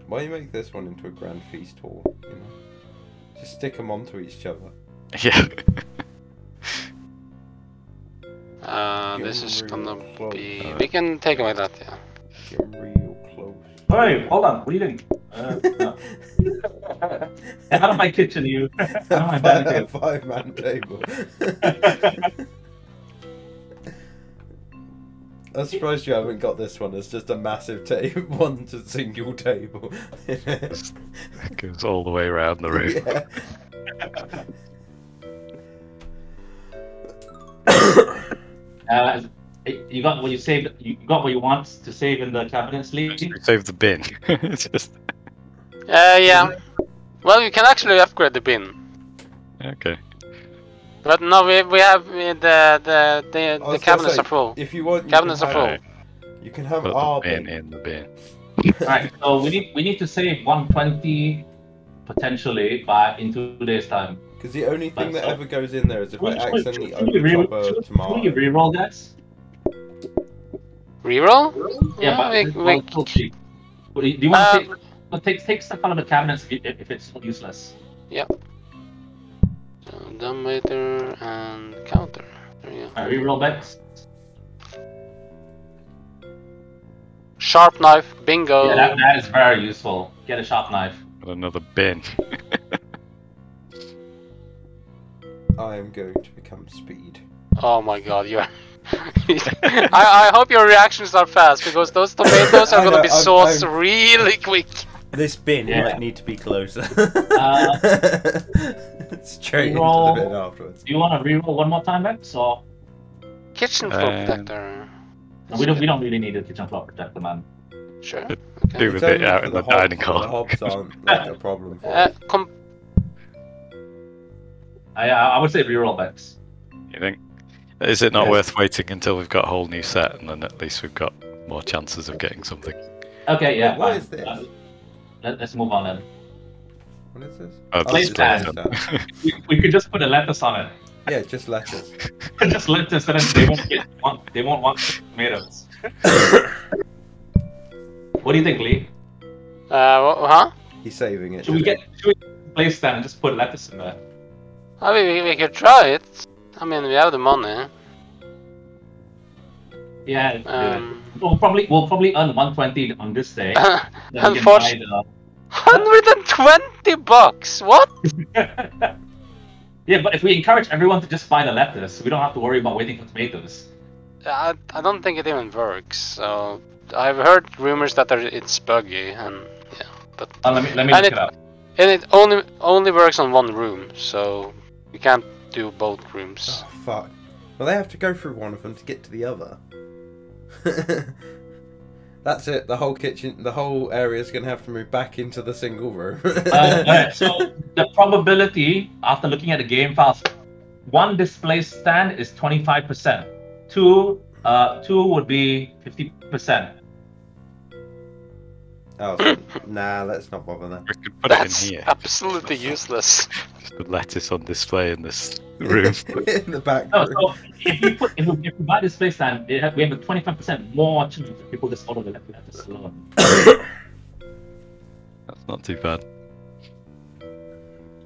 Why do you make this one into a grand feast hall, you know? Just stick them onto each other. Yeah. uh, Get this is gonna close. Be... Uh, we can take away that, yeah. Get real close. Hey, hold on, what are you doing? Uh, no. Out of my kitchen, you. Out of my dining table. Five-man table. I'm surprised you haven't got this one. It's just a massive table, one to single table. It goes all the way around the room. Yeah. Uh, you got what you saved. You got what you want to save in the cabinet sleeve. Save the bin. Just... Uh, yeah. Well, you can actually upgrade the bin. Okay. But no, we we have the the the, the cabinets say, are full. If you want, you cabinets are full. It. You can have all bin in the bin. Alright, so we need we need to save one twenty potentially by in two days time. Because the only thing but, that so, ever goes in there is if I accidentally open a tomato. Can you reroll that? Reroll? Yeah, yeah, but we, we... cheap. Do you want uh, to take, well, take take stuff out of the cabinets if, if it's useless? Yeah. Dumbwaiter and counter. There you go. Alright, reroll back. Sharp knife, bingo! Yeah, that, that is very useful. Get a sharp knife. Got another bin. I am going to become speed. Oh my god, you are... I, I hope your reactions are fast, because those tomatoes are going to be I'm, sauced I'm... really quick. This bin yeah. might need to be closer. uh, it's straight into the bin afterwards. Do you want to reroll one more time, Max, or...? Kitchen floor um... protector. No, we don't. We don't really need a kitchen floor protector, man. Sure. Okay. Do with it out in the, the dining hall. The hobs aren't like a problem. For uh, com I I would say reroll backs. You think? Is it not yes. worth waiting until we've got a whole new set, and then at least we've got more chances of getting something? Okay. Yeah. Wait, what fine. is this? Uh, let, let's move on then. What is this? Oh, place plan. we, we could just put a lettuce on it. Yeah, just lettuce. Just lettuce, and they won't get want, they won't want tomatoes. What do you think, Lee? Uh, what, huh? He's saving it. Should we get it? Should we place that and just put lettuce in there? I mean, we, we could try it. I mean, we have the money. Yeah. Um, we'll probably we'll probably earn one twenty on this day. Unfortunately, the... one hundred twenty bucks. What? Yeah, but if we encourage everyone to just buy the lettuce, we don't have to worry about waiting for tomatoes. I, I don't think it even works, so... I've heard rumors that it's buggy, and... yeah, but... Oh, let me, let me look it, it up. And it only only works on one room, so... You can't do both rooms. Oh, fuck. Well, they have to go through one of them to get to the other. That's it, the whole kitchen, the whole area is going to have to move back into the single room. uh, okay, so the probability, after looking at the game files, one display stand is twenty-five percent. Two, uh, two would be fifty percent. Oh, so, nah, let's not bother that. We could put That's it in here. absolutely useless. Just put lettuce on display in this room. In the back no, room. So if you put, if we buy display stand, we have a twenty-five percent more chance of people just order the lettuce alone. That's not too bad.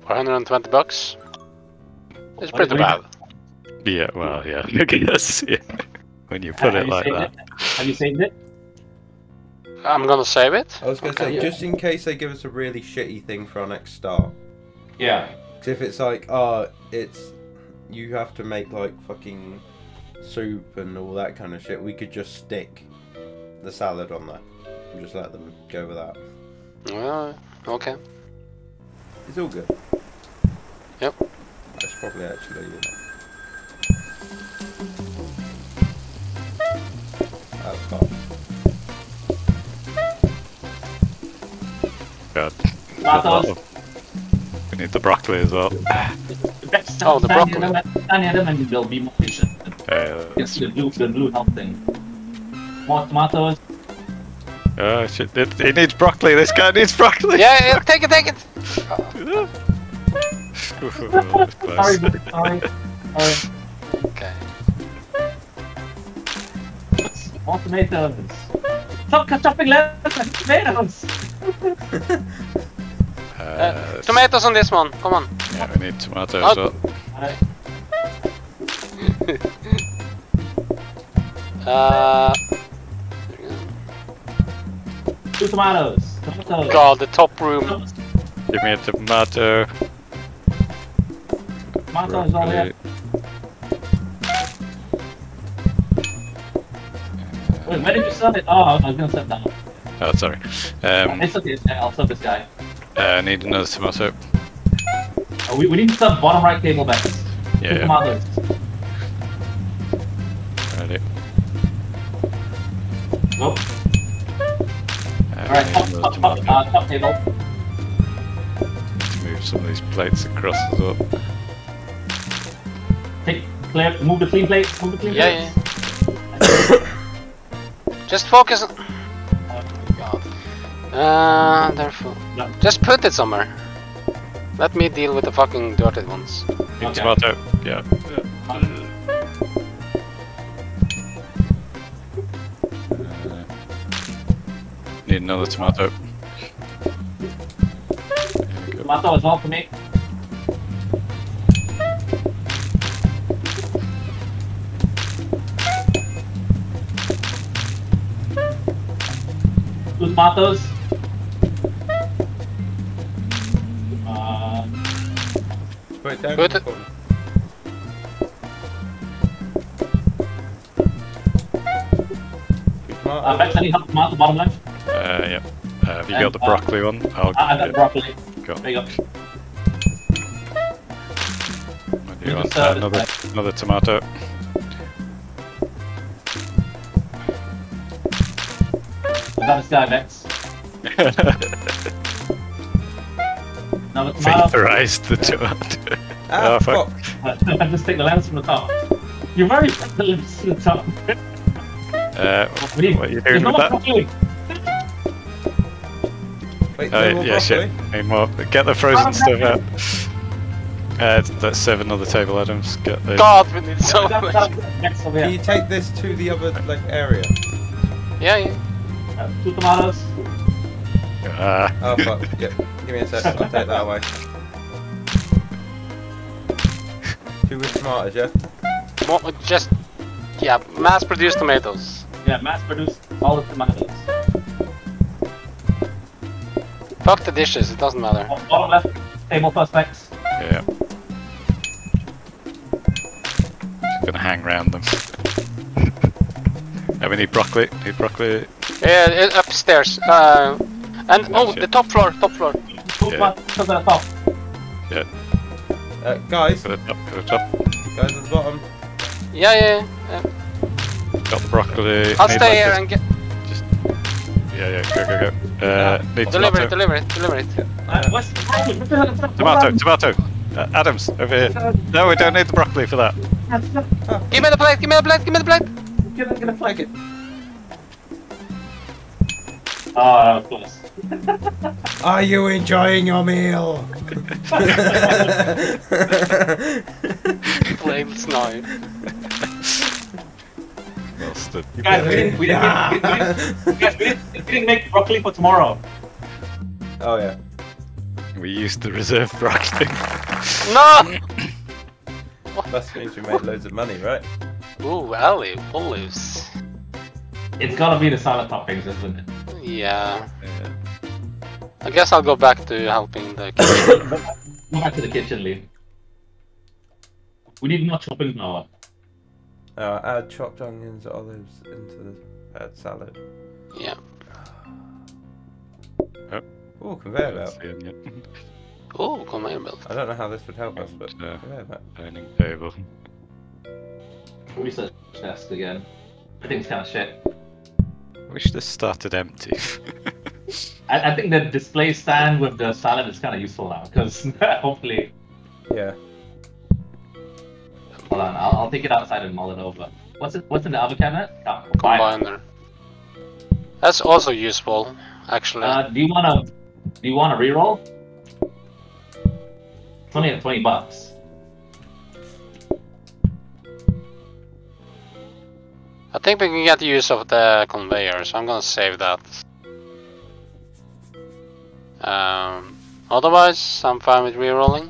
four hundred twenty bucks? It's pretty bad. Yeah, well, yeah. Okay, that's it. When you put uh, it like that. It? Have you saved it? I'm gonna save it. I was gonna okay, say, yeah. just in case they give us a really shitty thing for our next start. Yeah. Because if it's like, oh, it's... You have to make, like, fucking soup and all that kind of shit, we could just stick the salad on there. And just let them go with that. Well, okay. It's all good. Yep. That's probably actually, you know. That's fine. God. We need the broccoli as well. Oh, the broccoli. And they'll be more efficient. The blue, the blue health thing. More tomatoes. Oh shit! It, it needs broccoli. This guy needs broccoli. Yeah, yeah, take it, take it. Oh. Sorry, but, sorry, sorry. Okay. More tomatoes. Stop chopping lettuce and tomatoes. uh, uh, tomatoes on this one, come on. Yeah, we need tomatoes as well. uh, Two tomatoes. tomatoes. God, the top room. Give me a tomato. Tomatoes over here. Wait, where did you serve it? Oh, I was gonna set that up. Oh, sorry. Um, it's okay, I'll serve this guy. Uh, I need another tomato. Oh, we, we need to serve bottom right table backs. Yeah. Two tomatoes. at it. Nope. Alright, top, top, top, uh, top table. Move some of these plates across as well. Take, clear, move the clean plate, move the clean yeah, plate. Yeah, yeah. Just focus on... Oh my god. Uh, therefore... No. Just put it somewhere. Let me deal with the fucking dirty ones. Big okay. Tomato, yeah. yeah. Need another tomato. Tomato as well for me. Two tomatoes. Uh, Wait, Put it. Uh, Max, I need help tomato bottom left. Uh, yeah. Uh, have you and, got the broccoli uh, one? I'll I got broccoli. Go. There you go. What do you want? Uh, another, another tomato. I got a sky Vex. Another tomato. Vaporized the tomato. Ah, oh, fuck. fuck. I just take the lens from the top. You're very proud of the lens from the top. Uh, what are you, what are you doing with that? Broccoli. Wait, oh, no yeah, shit. Need more. Get the frozen oh, stuff out. Uh, let's serve another table, Adams. Get the... God, we need so much. Can you take this to the other like area? Yeah, yeah. Uh, two tomatoes. Uh. Oh, fuck. Yeah. Give me a sec, I'll take that away. Two with tomatoes, yeah? More, just, yeah, mass-produced tomatoes. Yeah, mass-produced all the tomatoes. Fuck the dishes, it doesn't matter. Oh, bottom left, table first, Max. Yeah. Just gonna hang around them. Yeah, we need broccoli, need broccoli. Yeah, upstairs. Uh, and oh, the top floor, top floor. Yeah. To the top. Yeah. Uh, guys. To the top, to the top. Guys at the bottom. Yeah, yeah, yeah. Got the broccoli. I'll need stay like here and get... Yeah, yeah, go, go, go. Uh, yeah. Need deliver tomato. it, deliver it, deliver it. Uh, what's the broccoli? What the hell is that? Tomato, tomato. Uh, Adams, over here. No, we don't need the broccoli for that. Oh. Give me the plate, give me the plate, give me the plate. Give me the plate. Ah, of course. Are you enjoying your meal? Flame snipe. Guys, we didn't, we, didn't, yeah. we, didn't, we, didn't, we, didn't, we didn't make broccoli for tomorrow. Oh yeah. We used the reserve broccoli. No! That means we made loads of money, right? Ooh, alley, olives. It's gotta be the salad toppings, isn't it? Yeah. yeah. I guess I'll go back to helping the kitchen. Go back to the kitchen, Lee. We need more toppings now. Uh, add chopped onions, olives into the uh, salad. Yeah. Oh, Ooh, conveyor belt. Oh, conveyor belt. I don't know how this would help us, but uh, conveyor belt. Dining table. Research desk again. I think it's kind of shit. I wish this started empty. I, I think the display stand with the salad is kind of useful now, because hopefully. Yeah. Hold on, I'll, I'll take it outside and mull it over. What's it? What's in the other cabinet? Oh, combiner. That's also useful, actually. Uh, do you wanna? Do you wanna reroll? It's only at twenty bucks. I think we can get the use of the conveyor, so I'm gonna save that. Um, otherwise, I'm fine with rerolling.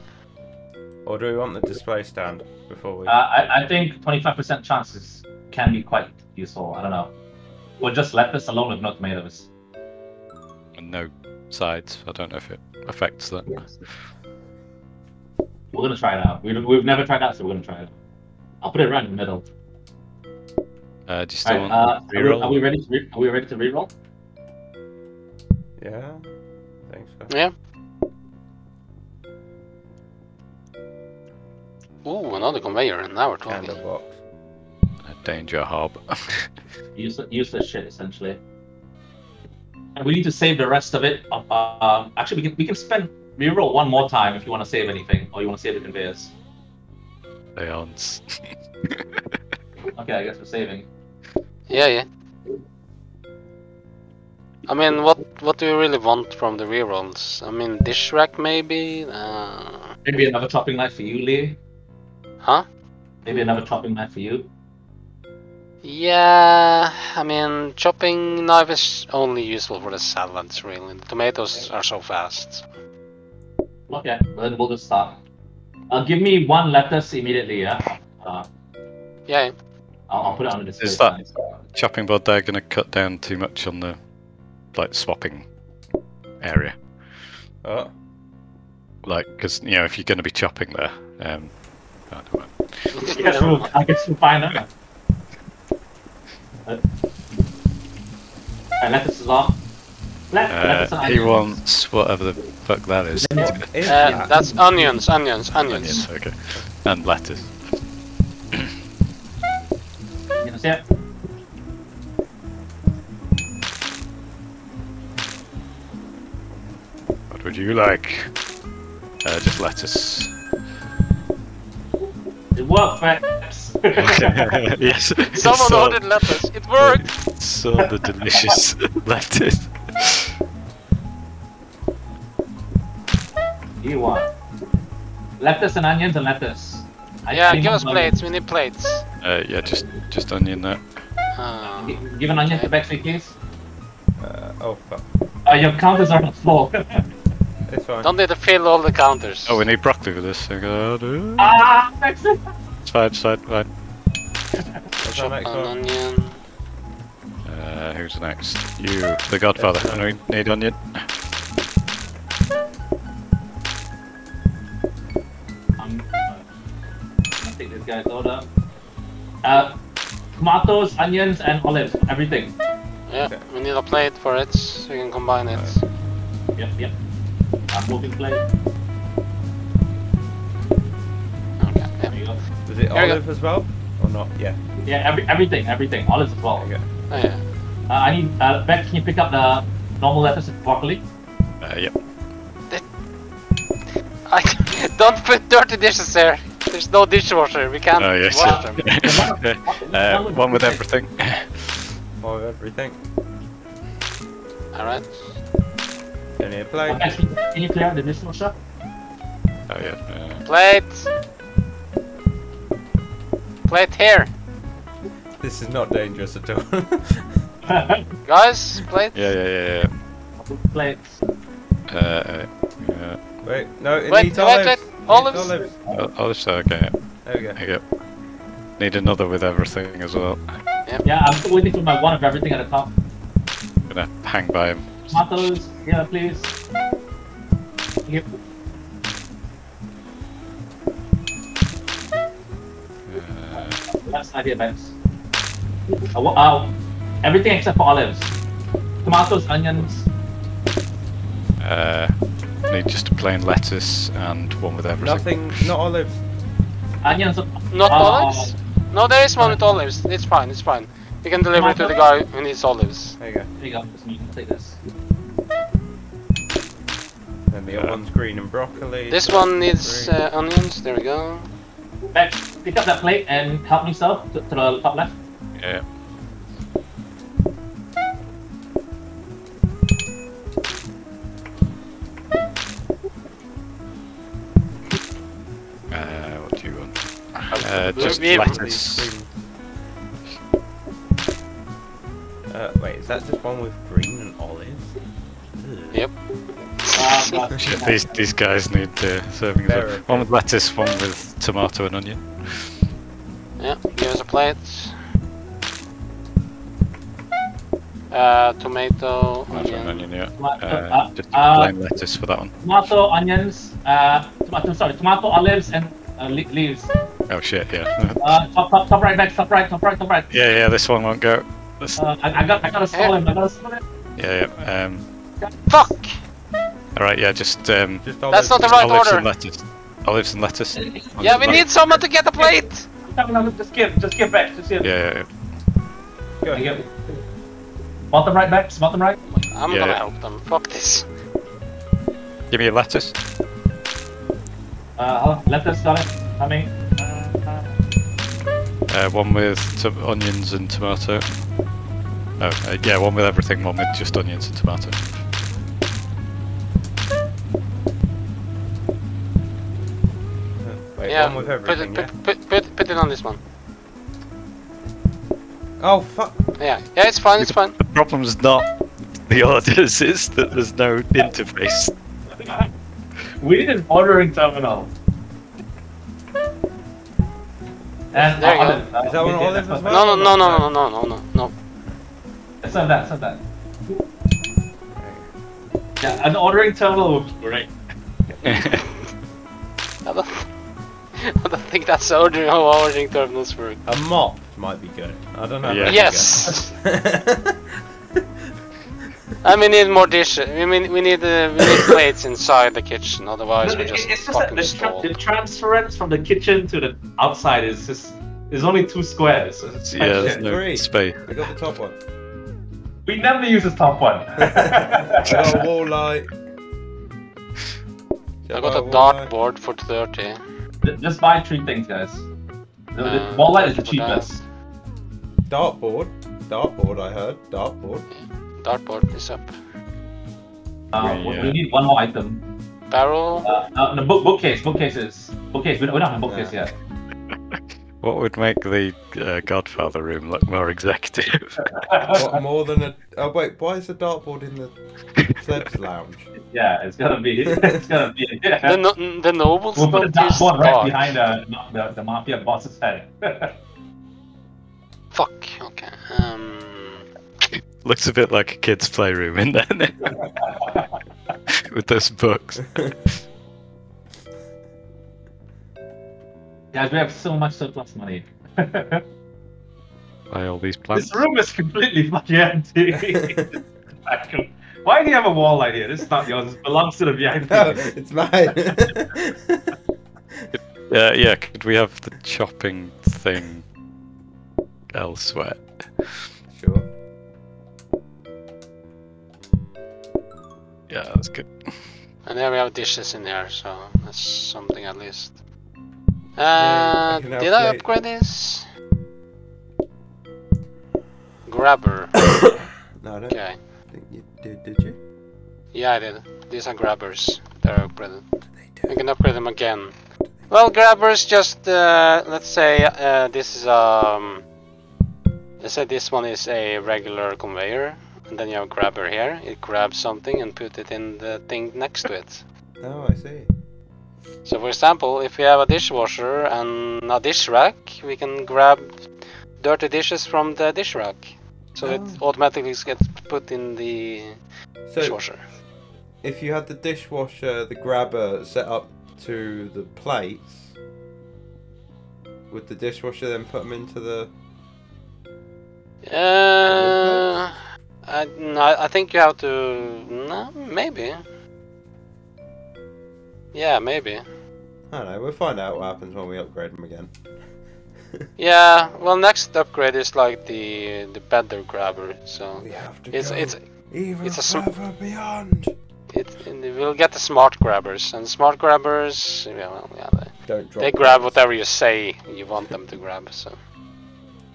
Or do we want the display stand? Before we... uh, I, I think twenty-five percent chances can be quite useful, I don't know. Or just lettuce alone with no tomatoes. And no sides, I don't know if it affects that. Yes. We're gonna try it out. We've, we've never tried that, so we're gonna try it. I'll put it right in the middle. Uh, do you still right, want uh, re-roll? Are we ready to re- are we ready to re-roll? Yeah, I think so. Yeah. Ooh, another conveyor, and now we're talking. And a box. danger hob. useless, useless shit, essentially. And we need to save the rest of it. Up, um, actually, we can we can spend reroll one more time if you want to save anything, or you want to save the conveyors. They aren't. Okay, I guess we're saving. Yeah, yeah. I mean, what what do you really want from the rerolls? I mean, dish rack maybe? Uh... Maybe another chopping knife for you, Lee? Huh? Maybe another chopping knife for you? Yeah, I mean, chopping knife is only useful for the salads, really. The tomatoes are so fast. Okay, well, then we'll just start. Uh, give me one lettuce immediately, yeah? Uh, yeah. I'll, I'll put it on the display. Is that chopping board there going to cut down too much on the... like swapping area, uh, like because you know if you're going to be chopping there, um, I don't know. I guess we'll, I guess we'll find out. And lettuce is on. Lettuce on. He wants whatever the fuck that is. Uh, that's onions, onions, onions. Onions, okay, and lettuce. Yeah. Would you like uh, just lettuce? It worked, perhaps. Yes. Someone so, ordered lettuce. It worked. So the delicious lettuce. You want lettuce and onions and lettuce. I yeah, give us plates. We need plates. Uh, yeah, just just onion there. Uh, give an onion to Bexley, please. Uh, oh fuck. Uh, your counters are on the floor. It's fine. Don't need to fill all the counters. Oh, we need broccoli for this. Ah, that's it. It's fine, it's fine, fine. What's our next one? Onion. Uh, who's next? You, the Godfather. I don't need onion. I'm gonna take this guy's order. Uh, tomatoes, onions, and olives. Everything. Yeah, okay. We need a plate for it, so we can combine it. Uh, yep, yep. I'm moving plate. Okay, there we go. Is it olive as well? Or not? Yeah. Yeah, every, everything, everything. Olives as well. Okay. Oh, yeah. Uh, I need, uh, Beck, can you pick up the normal lettuce and broccoli? Uh, yep. They... I don't put dirty dishes there. There's no dishwasher, we can't oh, yes. wash them. uh, one with everything. One with everything. Alright. Any plate? Okay, can you clear out the dishwasher? Oh yeah. Uh, plate! Plate here! This is not dangerous at all. Guys, plates? Yeah, yeah, yeah, yeah. Plates. Uh, uh, yeah. Wait, no, it wait, needs olives. Wait, wait, olives? Olives, olives. O olives okay, yeah. There we go. There you go. Need another with everything as well. Yep. Yeah, I'm still waiting for my one of everything at the top. I'm gonna hang by him. Tomatoes, yeah, please. Yep. Uh, That's idea, Benz. Uh, uh, everything except for olives. Tomatoes, onions. Uh, need just a plain lettuce and one with everything. Nothing, not olives. Onions. Not uh, olives? No, there is one with olives. It's fine, it's fine. We can deliver it to the guy who needs olives. There you go. There you go. I'll take this. And the other one's green and broccoli. This one needs uh, onions. There we go. Beck, pick up that plate and help yourself to, to the top left. Yeah. Uh, what do you want? Uh, just lettuce. Uh, wait, is that just one with green and olives? Yep. Shit, these, these guys need uh, servings up. Okay. One with lettuce, one with tomato and onion. Yeah, give us a plate. Uh, tomato, tomato onion. And onion, yeah. Tomato, uh, uh, just uh, plain lettuce for that one. Tomato, onions, uh, tomato, sorry, tomato, olives and uh, leaves. Oh shit, yeah. uh, top, top, top right, back, top right, top right, top right. Yeah, yeah, this one won't go. Uh, I, I got, I got a stall him. I got a stall him. Yeah, yeah. Um, Fuck. All right, yeah, just. Um, just that's not the right olives order. And lettuce. Olives and lettuce. Yeah, we need someone to get a plate. No, no, just give, just give back, just give. Yeah, yeah, yeah. Go and get. Want them right back? Want them right? I'm yeah. gonna help them. Fuck this. Give me your lettuce. Uh, lettuce, salad, honey. Uh, uh, one with t onions and tomato. Oh, uh, yeah, one with everything. One with just onions and tomato. Yeah, with put, it, yeah? Put, put, put, put it on this one. Oh fuck. Yeah, yeah, it's fine, it's fine. The problem's not the orders, it's that there's no interface. We need an ordering terminal. And there you go. Is that one orders as well? No, no, no, no, no, no, no, no. It's not that, it's not that. Yeah, an ordering terminal would be great. I don't think that's ordering how ordering terminals work. A mop might be good. I don't know. Yeah. Yes. And we need more dishes. We mean we need uh, we need plates inside the kitchen. Otherwise, no, we just it's fucking just the, tra the transference from the kitchen to the outside is just there's only two squares. So it's yeah, there's no Three. space. I got the top one. We never use the top one. I got a wall light. I got a dartboard for thirty. Just buy three things, guys. Uh, Wall light is the cheapest. Dartboard? Dartboard, I heard. Dartboard. Dartboard is up. Uh, yeah. We need one more item. Barrel? Uh, uh, no, book, bookcase. Bookcases. Bookcase. We don't have a bookcase yeah. yet. What would make the uh, Godfather room look more executive? What, more than a... Oh, wait. Why is the dartboard in the Celebs Lounge? Yeah, it's gonna be. It's gonna be. Yeah. The, no, the nobles. We'll put a dartboard right behind the, the the mafia boss's head. Fuck. Okay. Um. Looks a bit like a kid's playroom in there with those books. Guys, we have so much surplus money. Buy all these plants. This room is completely fucking empty. Why do you have a wall light here? This is not yours. It belongs to the V I P. No, it's mine. uh, yeah, could we have the chopping thing elsewhere? Sure. Yeah, that's good. And there we have dishes in there, so that's something at least. Uh, yeah, did I upgrade this? Grabber. No, I don't. Okay. You did, did you? Yeah, I did. These are grabbers. They're upgraded. We can upgrade them again. Well, grabbers just, uh, let's say uh, this is um, let's say this one is a regular conveyor, and then you have a grabber here. It grabs something and put it in the thing next to it. Oh, I see. So, for example, if we have a dishwasher and a dish rack, we can grab dirty dishes from the dish rack. So oh. it automatically gets put in the so dishwasher. If you had the dishwasher, the grabber set up to the plates, would the dishwasher then put them into the? Uh, I no, I think you have to. No, maybe. Yeah, maybe. I don't know. We'll find out what happens when we upgrade them again. Yeah, well, next upgrade is like the the better grabber, so we have to it's go it's even it's a further beyond. It and we'll get the smart grabbers, and smart grabbers, yeah, yeah they Don't drop they grab whatever you say you want them to grab. So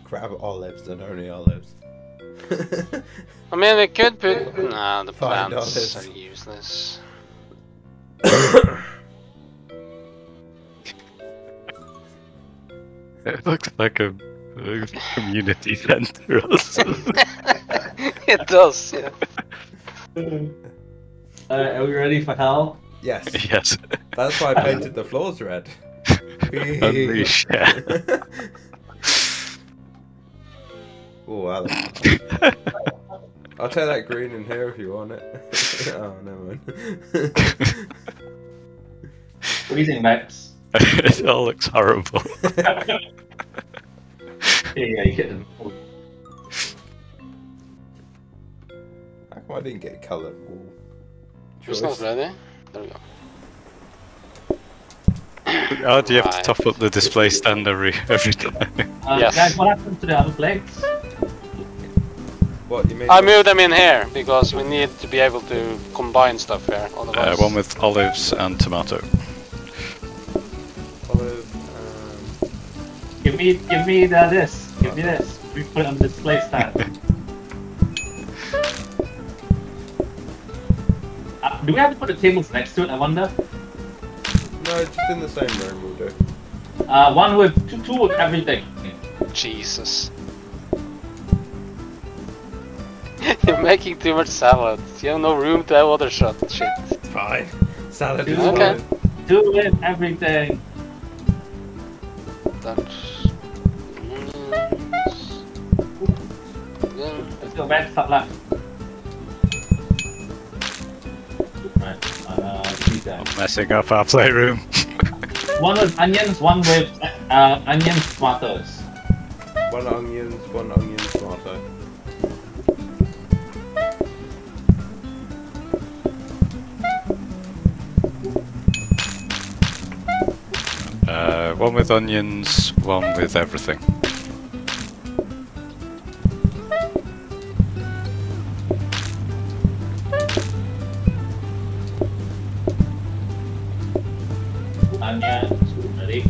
grab olives and only olives. I mean, we could put nah, the Find plants olives. are useless. It looks like a, a community center or something. It does, yeah. Uh, are we ready for hell? Yes. Yes. That's why I painted the floors red. Holy shit. Oh, Alex. I'll take that green in here if you want it. Oh, never mind. What do you think, Max? It all looks horrible. Yeah, yeah, you get them. How come I didn't get a colour wall? It's not ready. There we go. How do you have right. to top up the display stand every, every time? Uh, yes. Guys, what happened to the other plates? What, you mean I moved them in here, because we need to be able to combine stuff here. Otherwise... Uh, one with olives and tomato. Olive and... Give me, give me the, this, give me this. We put it on the display stand. Uh, do we have to put the tables next to it, I wonder? No, it's in the same room, we'll do. Uh, one with, two, two with everything. Jesus. You're making too much salad. You have no room to have other shot. Shit. Fine. Salad is okay. Fine. Do with everything. That's... Yeah. Let's go back to top left. Right, uh, I'm messing up our playroom. One with onions, one with uh, onions, tomatoes. One onions, one onion, tomato. Uh, one with onions, one with everything. Onions, ready?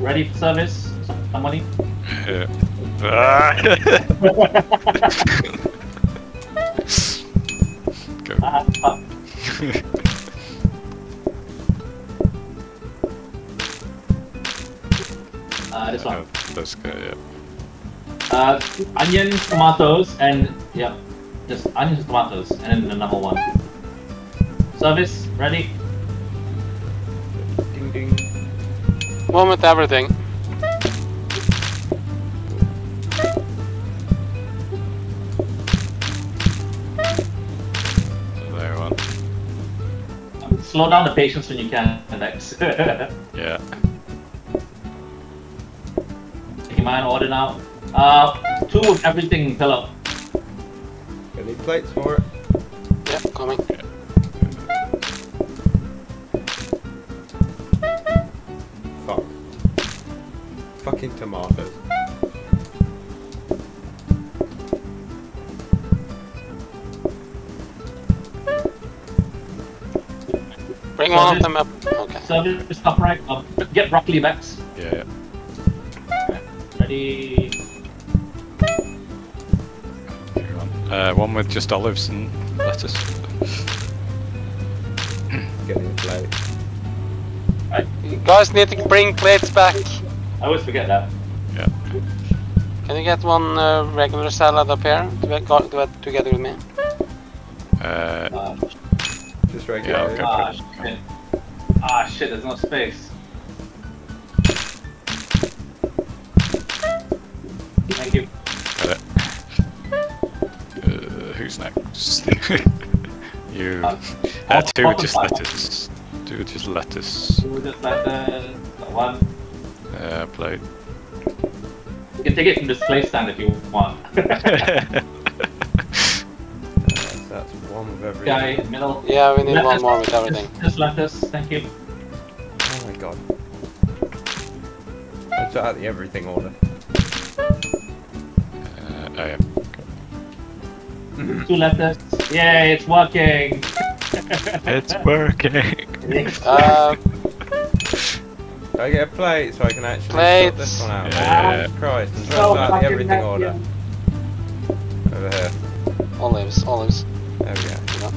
Ready for service? Somebody? Yeah. Go. Uh, uh. Uh, this one. Uh, that's good, yeah. Uh, onions, tomatoes, and yeah, just onions, tomatoes, and then another one. Service, ready? Ding ding. One with everything. There one. Um, slow down the patience when you can, Alex. Yeah. Mine order now. Uh, two with everything pillow. Any plates for it? Yeah, coming. Fuck. Fucking tomatoes. Bring one of them up. Okay. Service up right. Uh, get broccoli backs. Yeah. yeah. Uh, one with just olives and lettuce. Getting a plate. Right. You guys need to bring plates back. I always forget that. Yeah. Can you get one uh, regular salad up here to get together with me? Uh, uh, just regular. Yeah, ah, shit. ah shit, there's no space. Thank you. Uh, who's next? you. Uh, uh, two with just lettuce. Two with just lettuce. Two with just lettuce. One. Uh, plate. You can take it from the display stand if you want. uh, so that's one with everything. Guy, middle. Yeah, we need lettuce, one more with everything. Just, just lettuce, thank you. Oh my god. That's out the everything order. Oh, yeah. Okay. Two letters. Yay, it's working! It's working! um, I get a plate so I can actually sort this one out. Yeah. Jesus Christ, and so out the everything happy. Order. Over here. Olives, olives. There we go.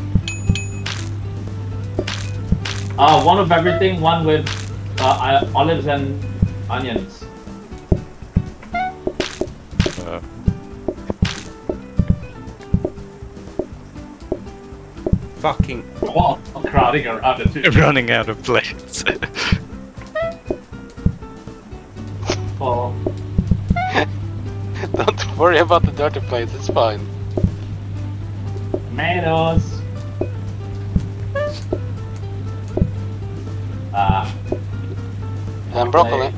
Ah, uh, one of everything, one with uh, olives and onions. Uh. Fucking what? I'm crowding around it too. Running out of plates. Oh. Don't worry about the dirty plates, it's fine. Tomatoes. Ah. And broccoli.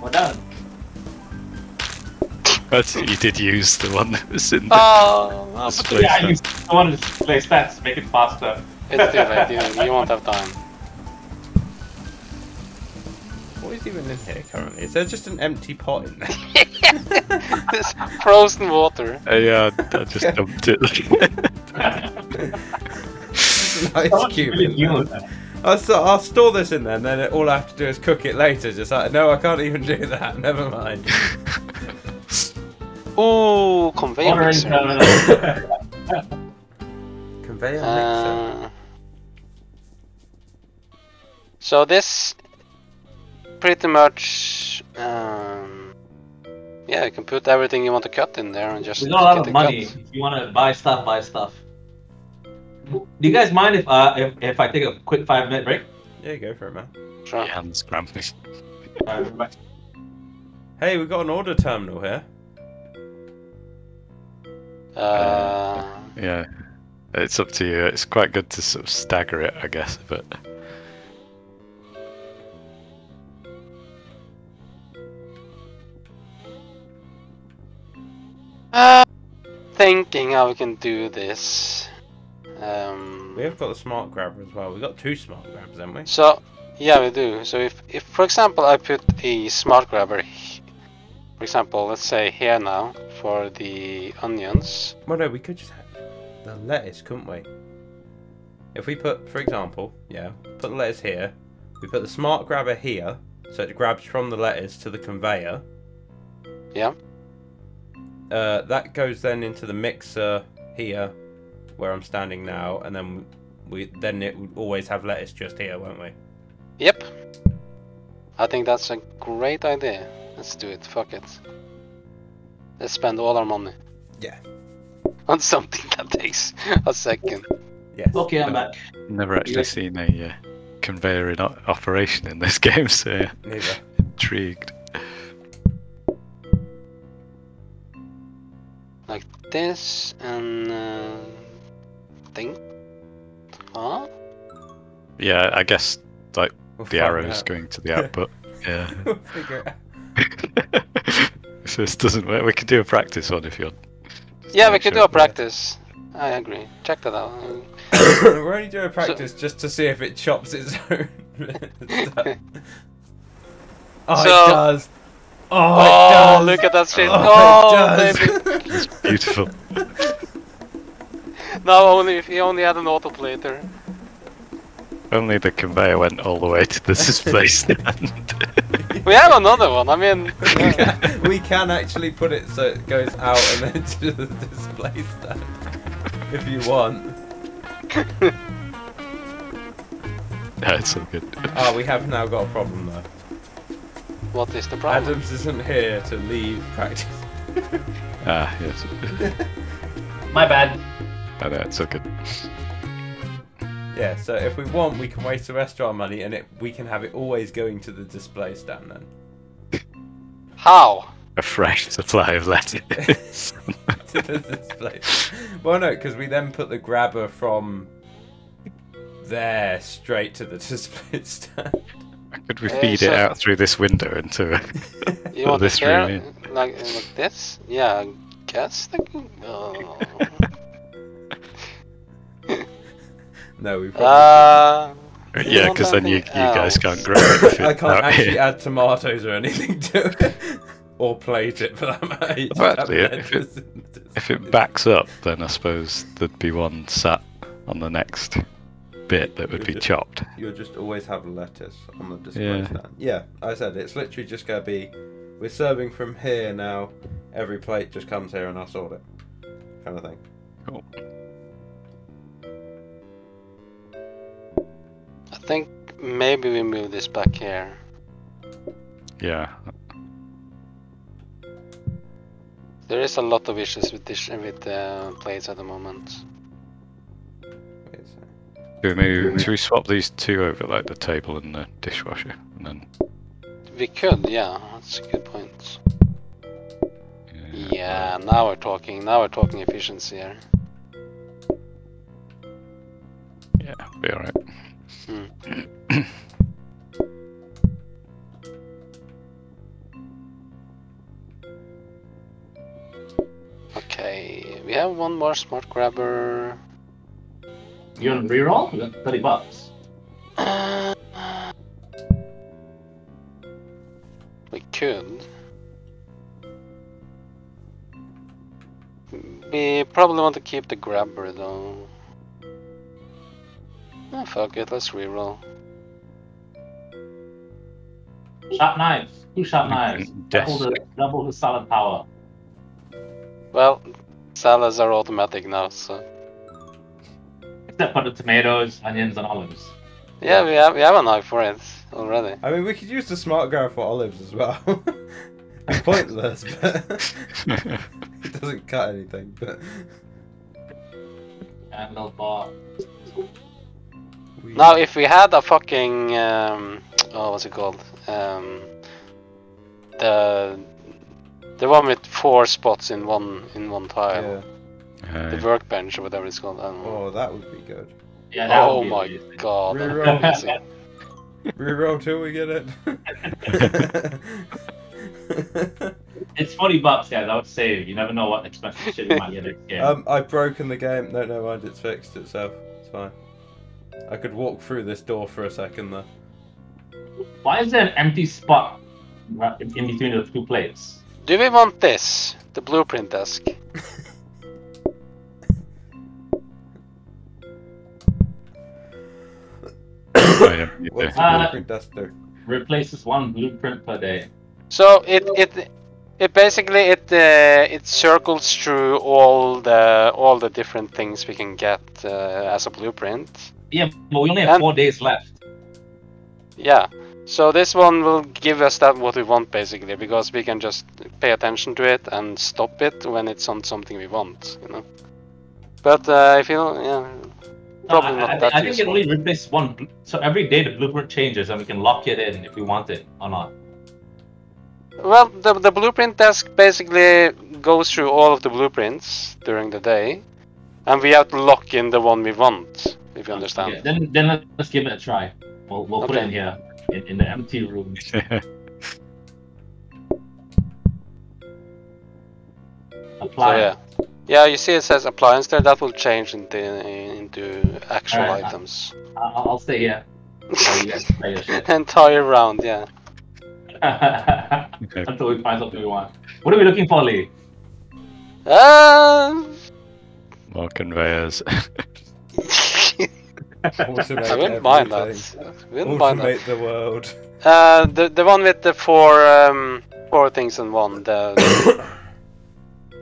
We're done. But you did use the one that was in the oh, no, display yeah, stats. I used the one in the display stats to make it faster. It's too late, dude. You won't have time. What is even in here currently? Is there just an empty pot in there? There's frozen water. Uh, yeah, I just dumped it. Ice cube in there. I'll, st I'll store this in there and then all I have to do is cook it later. Just like, no, I can't even do that. Never mind. Ooh, conveyor mixer. Conveyor uh, mixer. So this pretty much... Um, yeah, you can put everything you want to cut in there and just... There's not a lot of money. Cut. If you want to buy stuff, buy stuff. Do you guys mind if uh if, if I take a quick five minute break? Yeah, you go for it, man. Sure. Yeah, I'm just cramping. Hey, we've got an order terminal here. Uh, uh yeah, it's up to you. It's quite good to sort of stagger it, I guess, but. Uh, thinking how we can do this. Um, we have got the smart grabber as well. We've got two smart grabbers, haven't we? So, yeah, we do. So if, if for example, I put a smart grabber, for example, let's say here now, for the onions. Well, no, we could just have the lettuce, couldn't we? If we put, for example, yeah, put the lettuce here. We put the smart grabber here, so it grabs from the lettuce to the conveyor. Yeah. Uh, that goes then into the mixer here, where I'm standing now, and then we then it would always have lettuce just here, won't we? Yep. I think that's a great idea. Let's do it. Fuck it. Let's spend all our money. Yeah. On something that takes a second. Yeah. Okay, I'm back. Never actually yeah. seen a uh, conveyor in operation in this game, so yeah. Neither. Intrigued. Like this and. Uh... Thing? Huh? Yeah, I guess like we'll the arrows going to the output. Yeah. We'll figure it out. If this doesn't work, we could do a practice one if you want. Just yeah, we could sure do a practice. There. I agree. Check that out. We're only doing a practice so, just to see if it chops its own. Oh, so, it does. Oh, oh, it does. Look at that shit. Oh, oh it does. Baby. It's beautiful. No, only if he only had an autoplater. Only the conveyor went all the way to the display stand. We have another one, I mean... Yeah. We can actually put it so it goes out and then to the display stand. If you want. No, it's all good. Oh, we have now got a problem though. What is the problem? Adams isn't here to leave practice. Ah, yes. My bad. Oh, no, it's all good. Yeah, so if we want, we can waste the rest of our money, and it, we can have it always going to the display stand then. How? A fresh supply of lettuce. To the display. Well, no, because we then put the grabber from there straight to the display stand. Could we feed uh, so it out through this window into you want this room? Yeah. Like, like this? Yeah, I guess. They can, oh. No, we probably uh, yeah, because then you, you guys can't grow it. I can't actually here. add tomatoes or anything to it. Or plate it for that matter. Actually, if it, if it backs up, then I suppose there'd be one sat on the next bit that would you'll be just, chopped. You'll just always have lettuce on the display yeah. stand. Yeah, I said it's literally just going to be, we're serving from here now, every plate just comes here and I sort it. Kind of thing. Cool. I think maybe we move this back here. Yeah. There is a lot of issues with this with uh, plates at the moment. Do we move? Should we swap these two over, like the table and the dishwasher, and then? We could, yeah. That's a good point. Yeah. yeah now we're talking. Now we're talking efficiency here. Yeah, we'll be all right. Hmm. We have one more smart grabber. You want to reroll? You got thirty bucks. Uh, we could. We probably want to keep the grabber though. Oh, fuck it, let's reroll. Sharp knives. Two sharp knives. Double the, double the salad power. Well, salads are automatic now, so. Except for the tomatoes, onions, and olives. Yeah, yeah. we have we have an eye for it already. I mean, we could use the smart guy for olives as well. It's pointless, but it doesn't cut anything. But and no bar. We... Now, if we had a fucking um, oh, what's it called? Um, the the one with four spots in one in one tile. Yeah. Uh, the workbench or whatever it's called. I don't know. Oh, that would be good. Yeah, that oh would be my amazing. God. Reroll. Reroll till we get it. It's forty bucks, guys. I would save. You never know what expensive shit you might get next game. Um, I've broken the game. No, no, mind. It's fixed itself. It's fine. I could walk through this door for a second, though. Why is there an empty spot in between the two plates? Do we want this? The blueprint desk. What's the blueprint desk do? Replaces one blueprint per day. So it it it basically it uh, it circles through all the all the different things we can get uh, as a blueprint. Yeah, but we only have and, four days left. Yeah, so this one will give us that what we want basically, because we can just pay attention to it and stop it when it's on something we want, you know. But uh, I feel yeah. No, Probably not I, that I think useful. It only replaces one, so every day the blueprint changes and we can lock it in if we want it or not. Well, the, the blueprint desk basically goes through all of the blueprints during the day, and we have to lock in the one we want, if you understand. Okay, then then let's give it a try. We'll, we'll okay. put it in here, in, in the empty room. Apply. So, yeah. Yeah, you see it says appliance there, that will change into, into actual right, items. I, I'll stay here. Entire round, yeah. Okay. Until we find something we want. What are we looking for, Lee? Uh... More conveyors. I wouldn't mind that. I wouldn't mind that. Automate the world. Uh, the, the one with the four, um, four things in one. The, the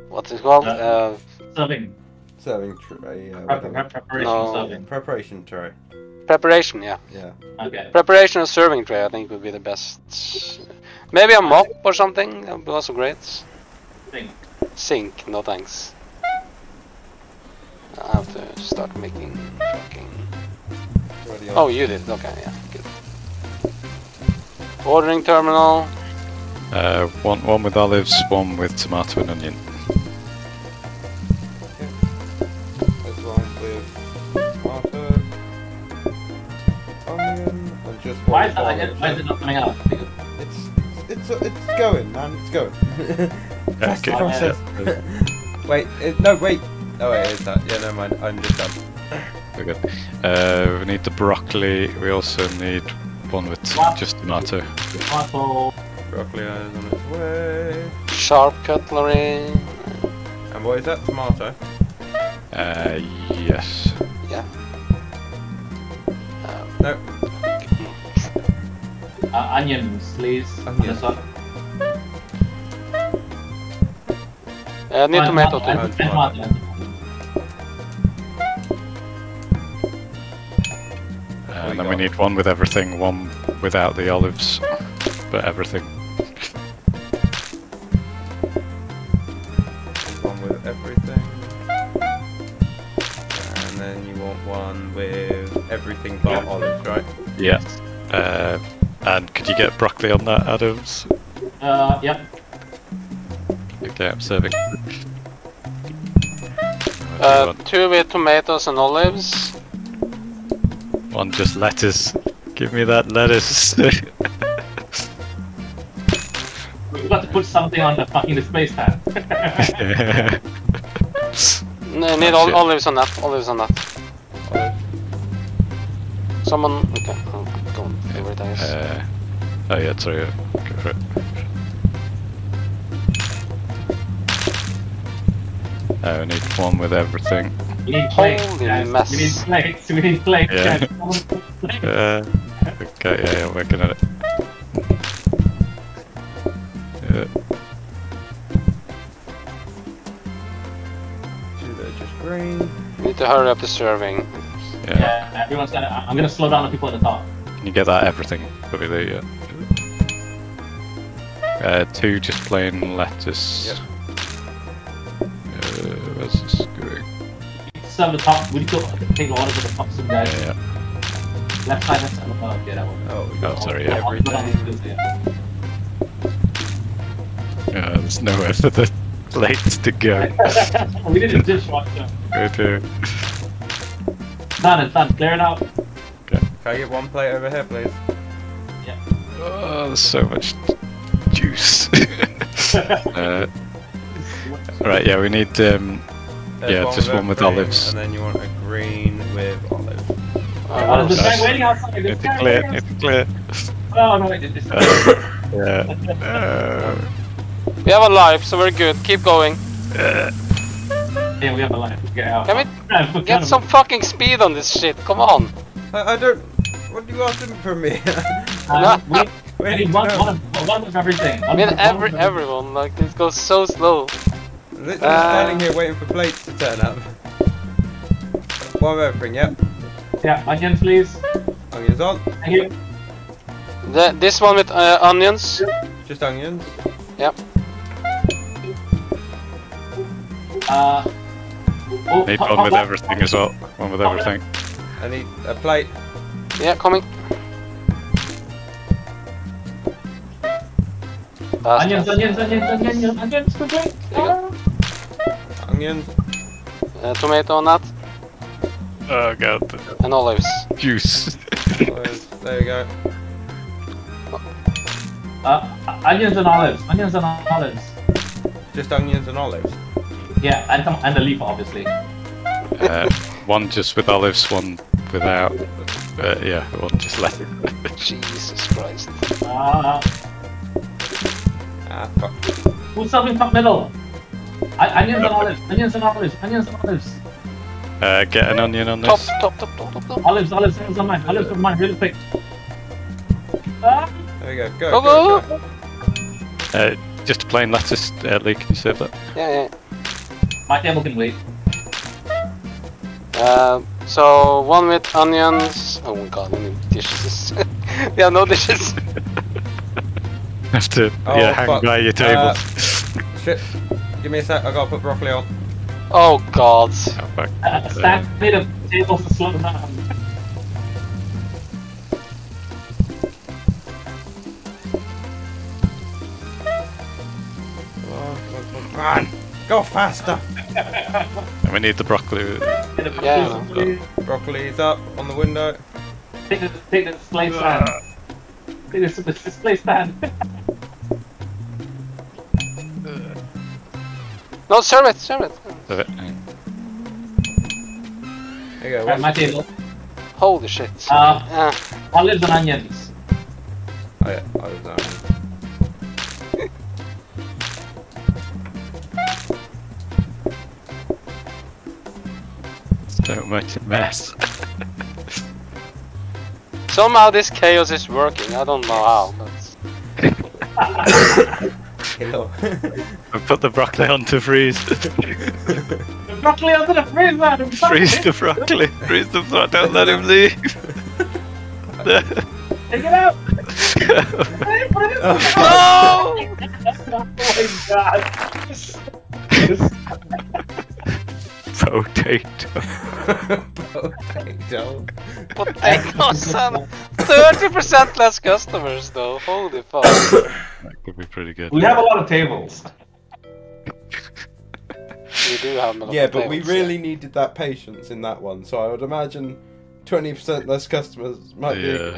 What's it called? Uh, uh, serving. Serving tray. Uh, Prep preparation no. serving. Preparation tray. Preparation, yeah. Yeah. Okay. Preparation of serving tray, I think, would be the best. Maybe a mop or something. That would be also great. Sink. Sink. No thanks. I have to start making. Fucking... Oh, you did. Okay, yeah. Good. Ordering terminal. Uh, one one with olives, one with tomato and onion. Why is, that, why is it not coming out? It's it's it's going, man. It's going. That's the process. Wait, it, no, wait. Oh wait, it's that. Yeah, never mind. I'm just done. We're good. Uh, we need the broccoli. We also need one with what? Just tomato. Tomato. Broccoli is on its way. Sharp cutlery. And what is that? Tomato. Uh, yes. Yeah. Um, no. Uh, onions, please. Onions. On uh, need oh, tomato too. And tomato. tomato. Uh, and then we need one with everything, one without the olives, but everything. One with everything. And then you want one with everything but yeah. olives, right? Yeah. Uh, And could you get broccoli on that, Adams? Uh, yep. Okay, I'm serving. Uh, two with tomatoes and olives. One just lettuce. Give me that lettuce. We've got to put something on the fucking display stand. No, need all, all lives on that. All lives on that. Olive. Someone. Okay. Oh, go on. Favorite eyes. Uh, oh yeah, sorry. Go for it. Oh, we need one with everything. We need plates. Holy mess. We need plates. We need plates. Yeah. uh, okay, yeah, yeah, working at it. Yeah. We need to hurry up the serving. Yeah. yeah everyone's gonna, I'm gonna slow down the people at the top. Can you get that everything? Probably there, yeah. Uh, two just plain lettuce. Yep. Uh, where's this going? Some the top. We need to take the orders at the top some guys. Yeah, yeah. Left side, left side. Oh, yeah, that one. Oh, oh sorry, yeah. Uh, there's nowhere for the plates to go. We need a dishwasher. Go to. Done, it's done. Clear it out. Okay. Can I get one plate over here, please? Yeah. Oh, there's so much juice. uh, Right, yeah, we need, um, yeah, one just with one with green, olives. And then you want a green with olives. Oh, there's a guy waiting outside. It's clear, it's clear. Oh, no, I did this. Yeah. Uh, we have a life, so we're good. Keep going. Uh, yeah, we have a life. Get out. Can we get some fucking speed on this shit? Come on. I, I don't... What do you want from me? um, we, we need one, one, of, one of everything. One I mean, every, everything. everyone, like, this goes so slow. Literally uh, standing here waiting for plates to turn up. One of everything, yep. Yeah, onions please. Onions on. Thank you. The, this one with uh, onions. Just onions. Yep. Uh, oh, need one with everything as well. One with everything. I need a plate. Yeah, coming. That's onions, onions, onions, onions, onions, onions, onions, onions. Onions. Uh, tomato on that. Oh god. And olives. Juice. Olives. There you go. Uh, onions and olives. Onions and olives. Just onions and olives. Yeah, and some and a leaf, obviously. Uh, one just with olives, one without. Uh, yeah, one just lettuce. Jesus Christ. Ah. Ah, fuck. Who's serving fuck middle? Onions and olives, onions and olives, onions and olives. Uh, get an onion on this. Top, top, top, top, top, top. Olives, olives, olives on mine, olives on mine, really quick. Ah. There we go, go, go, go, go. go. Uh, just a plain lettuce, uh, Lee, can you serve that? Yeah, yeah. My table can wait. Uh, so, one with onions. Oh my god, we need dishes. We have no dishes. Have to oh, yeah, hang fuck. by your table. Uh, shit. Give me a sec, I gotta put broccoli on. Oh god. Oh, fuck. Uh, stack made a table to slow down. Man, go faster! And we need the broccoli. Yeah, the yeah. broccoli. Broccoli's up on the window. Take the, take the display stand. Take this, this display stand. No, serve it, serve it. Serve it. There you go. Right, my table. Holy shit. Uh, yeah. Olives and onions. Oh yeah, olives and onions. So much mess. Somehow this chaos is working. I don't know how. But... Hello. I put the broccoli on to freeze. The broccoli onto the freezer. Freeze the broccoli. Freeze the broccoli. Don't let him leave. Take it out. Oh, oh my god. Potato. Potato. Potatoes and thirty percent less customers though, holy fuck. That could be pretty good. We have a lot of tables. We do have a lot yeah, of tables. Yeah, but we really yeah. needed that patience in that one, so I would imagine twenty percent less customers might yeah.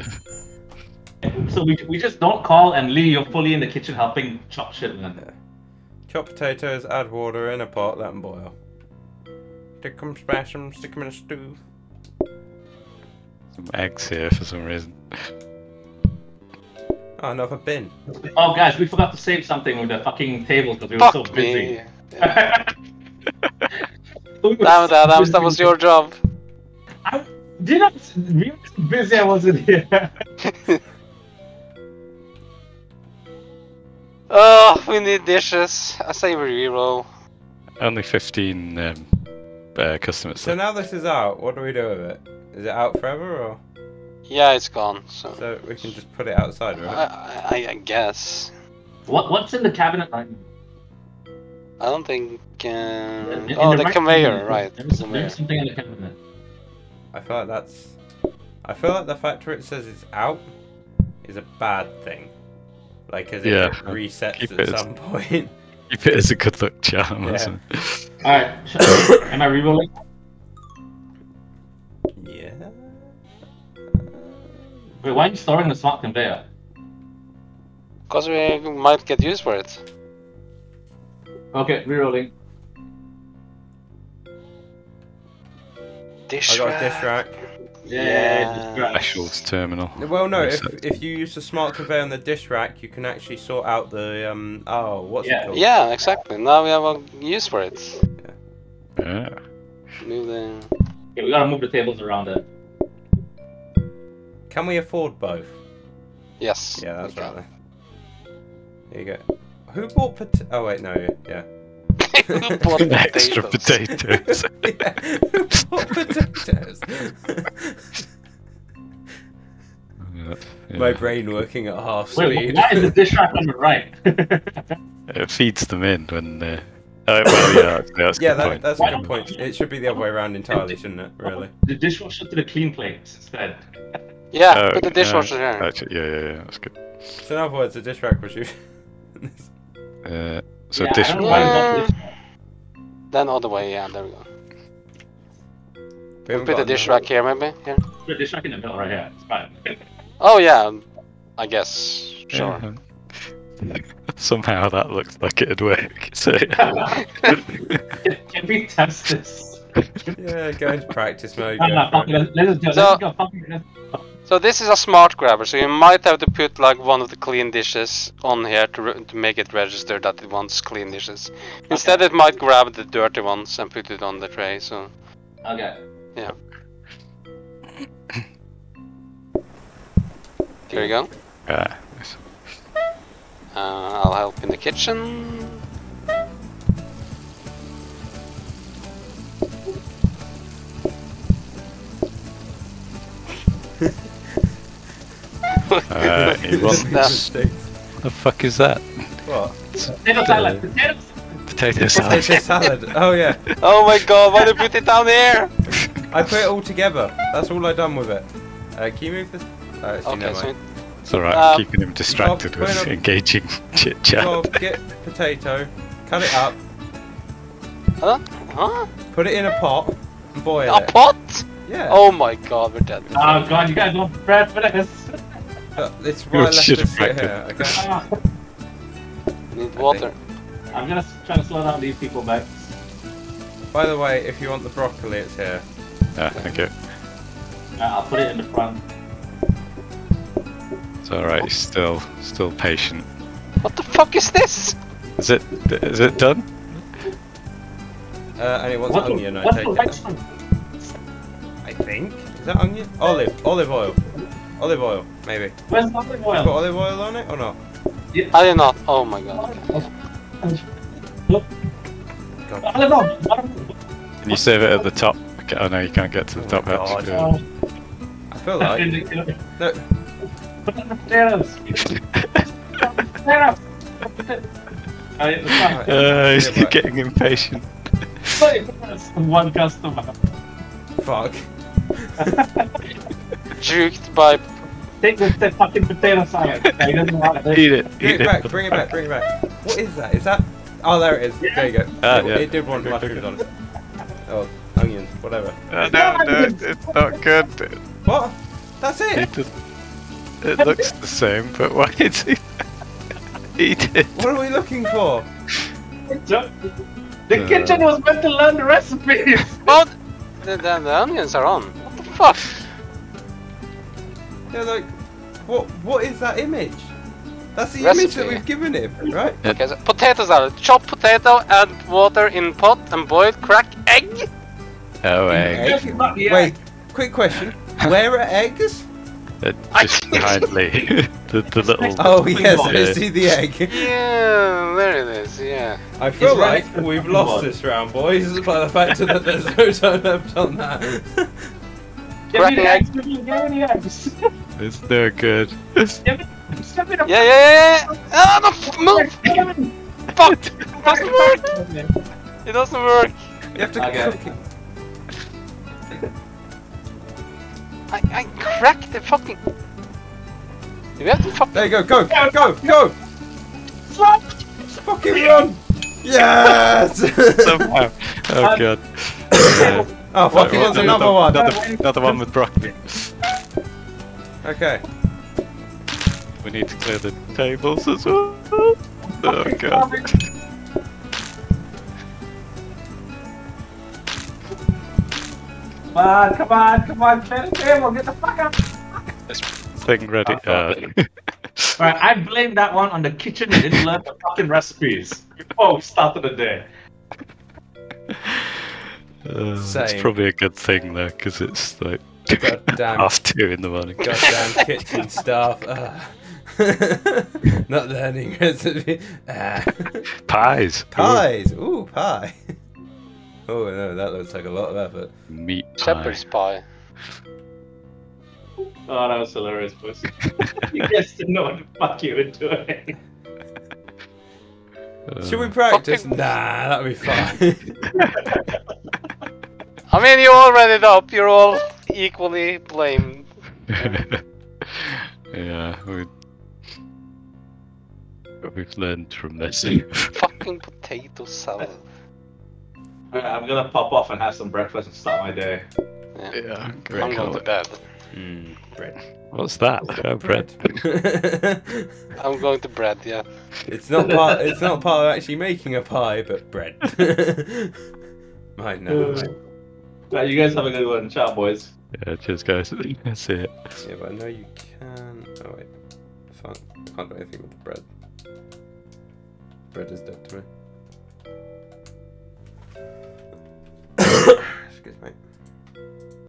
be... So we, we just don't call and Lee, you're fully in the kitchen helping chop shit in there. Chop potatoes, add water in a pot, let them boil. Take them, smash them, stick them in a stew. Some eggs here for some reason. Oh, another bin. Oh, guys, we forgot to save something with the fucking table because we Fuck were so busy. Yeah. we Damn it, so Adam, busy. That was your job. I did not. We were so busy, I wasn't here. Oh, we need dishes. I say we reroll. Only fifteen um, uh, customers. So now this is out, what do we do with it? Is it out forever or? Yeah, it's gone. So, so we can just put it outside, right? I, I, I guess. What What's in the cabinet line? I don't think. Uh... In, in oh, the, the conveyor, cabinet, right? There's, the there's something in the cabinet. I feel like that's. I feel like the fact where it says it's out is a bad thing. Like, as yeah. it resets Keep at it some as... point. Keep it as a good luck charm. Yeah. Alright, am I re-rolling? Yeah. Wait, why are you storing the smart conveyor? Because we might get used for it. Okay, re-rolling. Dish rack. I got a dish rack. Yeah, yeah. Specials terminal. Well, no, if, if you use the smart conveyor on the dish rack, you can actually sort out the, um, oh, what's yeah. it called? Yeah, exactly. Now we have a use for it. Yeah. yeah. Move the... Yeah, we gotta move the tables around it. Can we afford both? Yes. Yeah, that's right there. There you go. Who bought pot- oh wait, no, yeah. Who bought potatoes? Extra potatoes. yeah, who bought potatoes? yeah. My brain working at half speed. Wait, why is the dish rack on the right? It feeds them in when they... Uh, well, yeah, that's a yeah, good that, point. that's a good point. It should be the other way around entirely, shouldn't it? Really. The dishwasher to the clean plates instead. Yeah, oh, put the dishwasher uh, there. Actually, yeah, yeah, yeah, that's good. So in other words, the dish rack was you. uh, so yeah, dish rack. Yeah. Then all the way, yeah. There we go. We we'll put the dish rack here, maybe. Here. Put the dish rack in the middle right here. It's fine. Oh yeah, I guess. Sure. Yeah. Somehow that looks like it'd work. So, yeah. Can we test this? Yeah, go into practice mode. So this is a smart grabber, so you might have to put like one of the clean dishes on here to, re to make it register that it wants clean dishes. Okay. Instead it might grab the dirty ones and put it on the tray, so... Okay. Yeah. There you go. Yeah. Uh, I'll help in the kitchen. uh, what the fuck is that? What? Potato salad. Potato salad. Potato salad. Potato salad. Oh yeah. Oh my god! Why did you put it down there? I put it all together. That's all I done with it. Uh, can you move this? Oh, actually, okay, no, so it's alright, um, keeping him distracted with up. engaging chit chat. Bob, get potato, cut it up. Huh? Huh? Put it in a pot and boil a it. A pot? Yeah. Oh my god, we're dead. Oh god, you guys don't prepare for this. Uh, it's right left to sit here, okay? Ah. Need water. I'm gonna try to slow down these people back. By the way, if you want the broccoli, it's here. Yeah, thank you. Nah, I'll put it in the front. It's alright, still, still patient. What the fuck is this? Is it, is it done? Uh, and it wants onion, I take it. I think. Is that onion? Olive, olive oil. Olive oil, maybe. Where's the olive oil? You put olive oil on it or not? Yeah. I did not. Oh my god. Look. Olive oil! Can you serve it at the top? Okay, oh no, you can't get to the oh top. God. Yeah. I feel like... no. Put on the potatoes! Uh, he's getting impatient. One customer. Fuck. Juked by... Take this fucking potato salad. He doesn't want it. Eat it. Bring it back, bring it back, bring it back. What is that? Is that... Oh, there it is. Yeah. There you go. Ah, it, yeah. It did want mushrooms on it. Oh, onions, whatever. Uh, no, no, it's not good. What? That's it? it It looks the same, but why is he eat it? What are we looking for? The kitchen was meant to learn recipes! Oh, the, the, the onions are on. What the fuck? Yeah, like, what? What is that image? That's the Recipe. image that we've given him, right? Yep. Okay, so potato salad. Chopped potato, add water in pot and boil, crack egg. Oh, egg. egg. Wait, egg. quick question. Where are eggs? Uh, just kindly. the, the little. Oh yes, I yeah. see the egg. Yeah, there it is. Yeah. I feel it's like right. we've lost this round, boys, by the fact that there's no time left on that. Give me the eggs. Give me the eggs. It's no good. Step it up. Yeah, yeah, yeah! Ah, oh, no, move! Fuck! It doesn't work! It doesn't work! You have to cook it. I, I cracked the fucking... You have to fucking... There you go, go, go, go! go. Slap! Fucking run! Yes! Somehow. Oh god. Uh, oh, fucking one's another one! Not the, the one with broccoli. Okay. We need to clear the tables as well. Oh god. Come on, come on, come on, clear the table, get the fuck up! This thing ready. Oh, uh, Alright, I blame that one on the kitchen and didn't learn the fucking recipes before we started the day. Uh, it's probably a good thing though, because it's like goddamn half two in the morning. Goddamn kitchen staff. Uh. Not learning recipe. Ah. Pies. Pies. Ooh, Ooh pie. Oh no, that looks like a lot of effort. Meat pie. Shepherd's pie. Oh, that was hilarious, boys. You guys didn't know what the fuck you were doing. Uh, Should we practice? Fucking... Nah, that'll be fine. I mean, you all read it up. You're all equally blamed. Yeah, we... we've learned from this. Fucking potato salad. Alright, I'm gonna pop off and have some breakfast and start my day. Yeah, yeah great. I'm going to bed. Mm, bread. What's that? Oh, bread. I'm going to bread, yeah. It's not part, it's not part of actually making a pie, but bread. I know. Right, you guys have a good one. Ciao, boys. Yeah, cheers guys. That's it. Yeah, but I know you can... Oh wait. I can't, can't do anything with the bread. Bread is dead to me. Excuse me.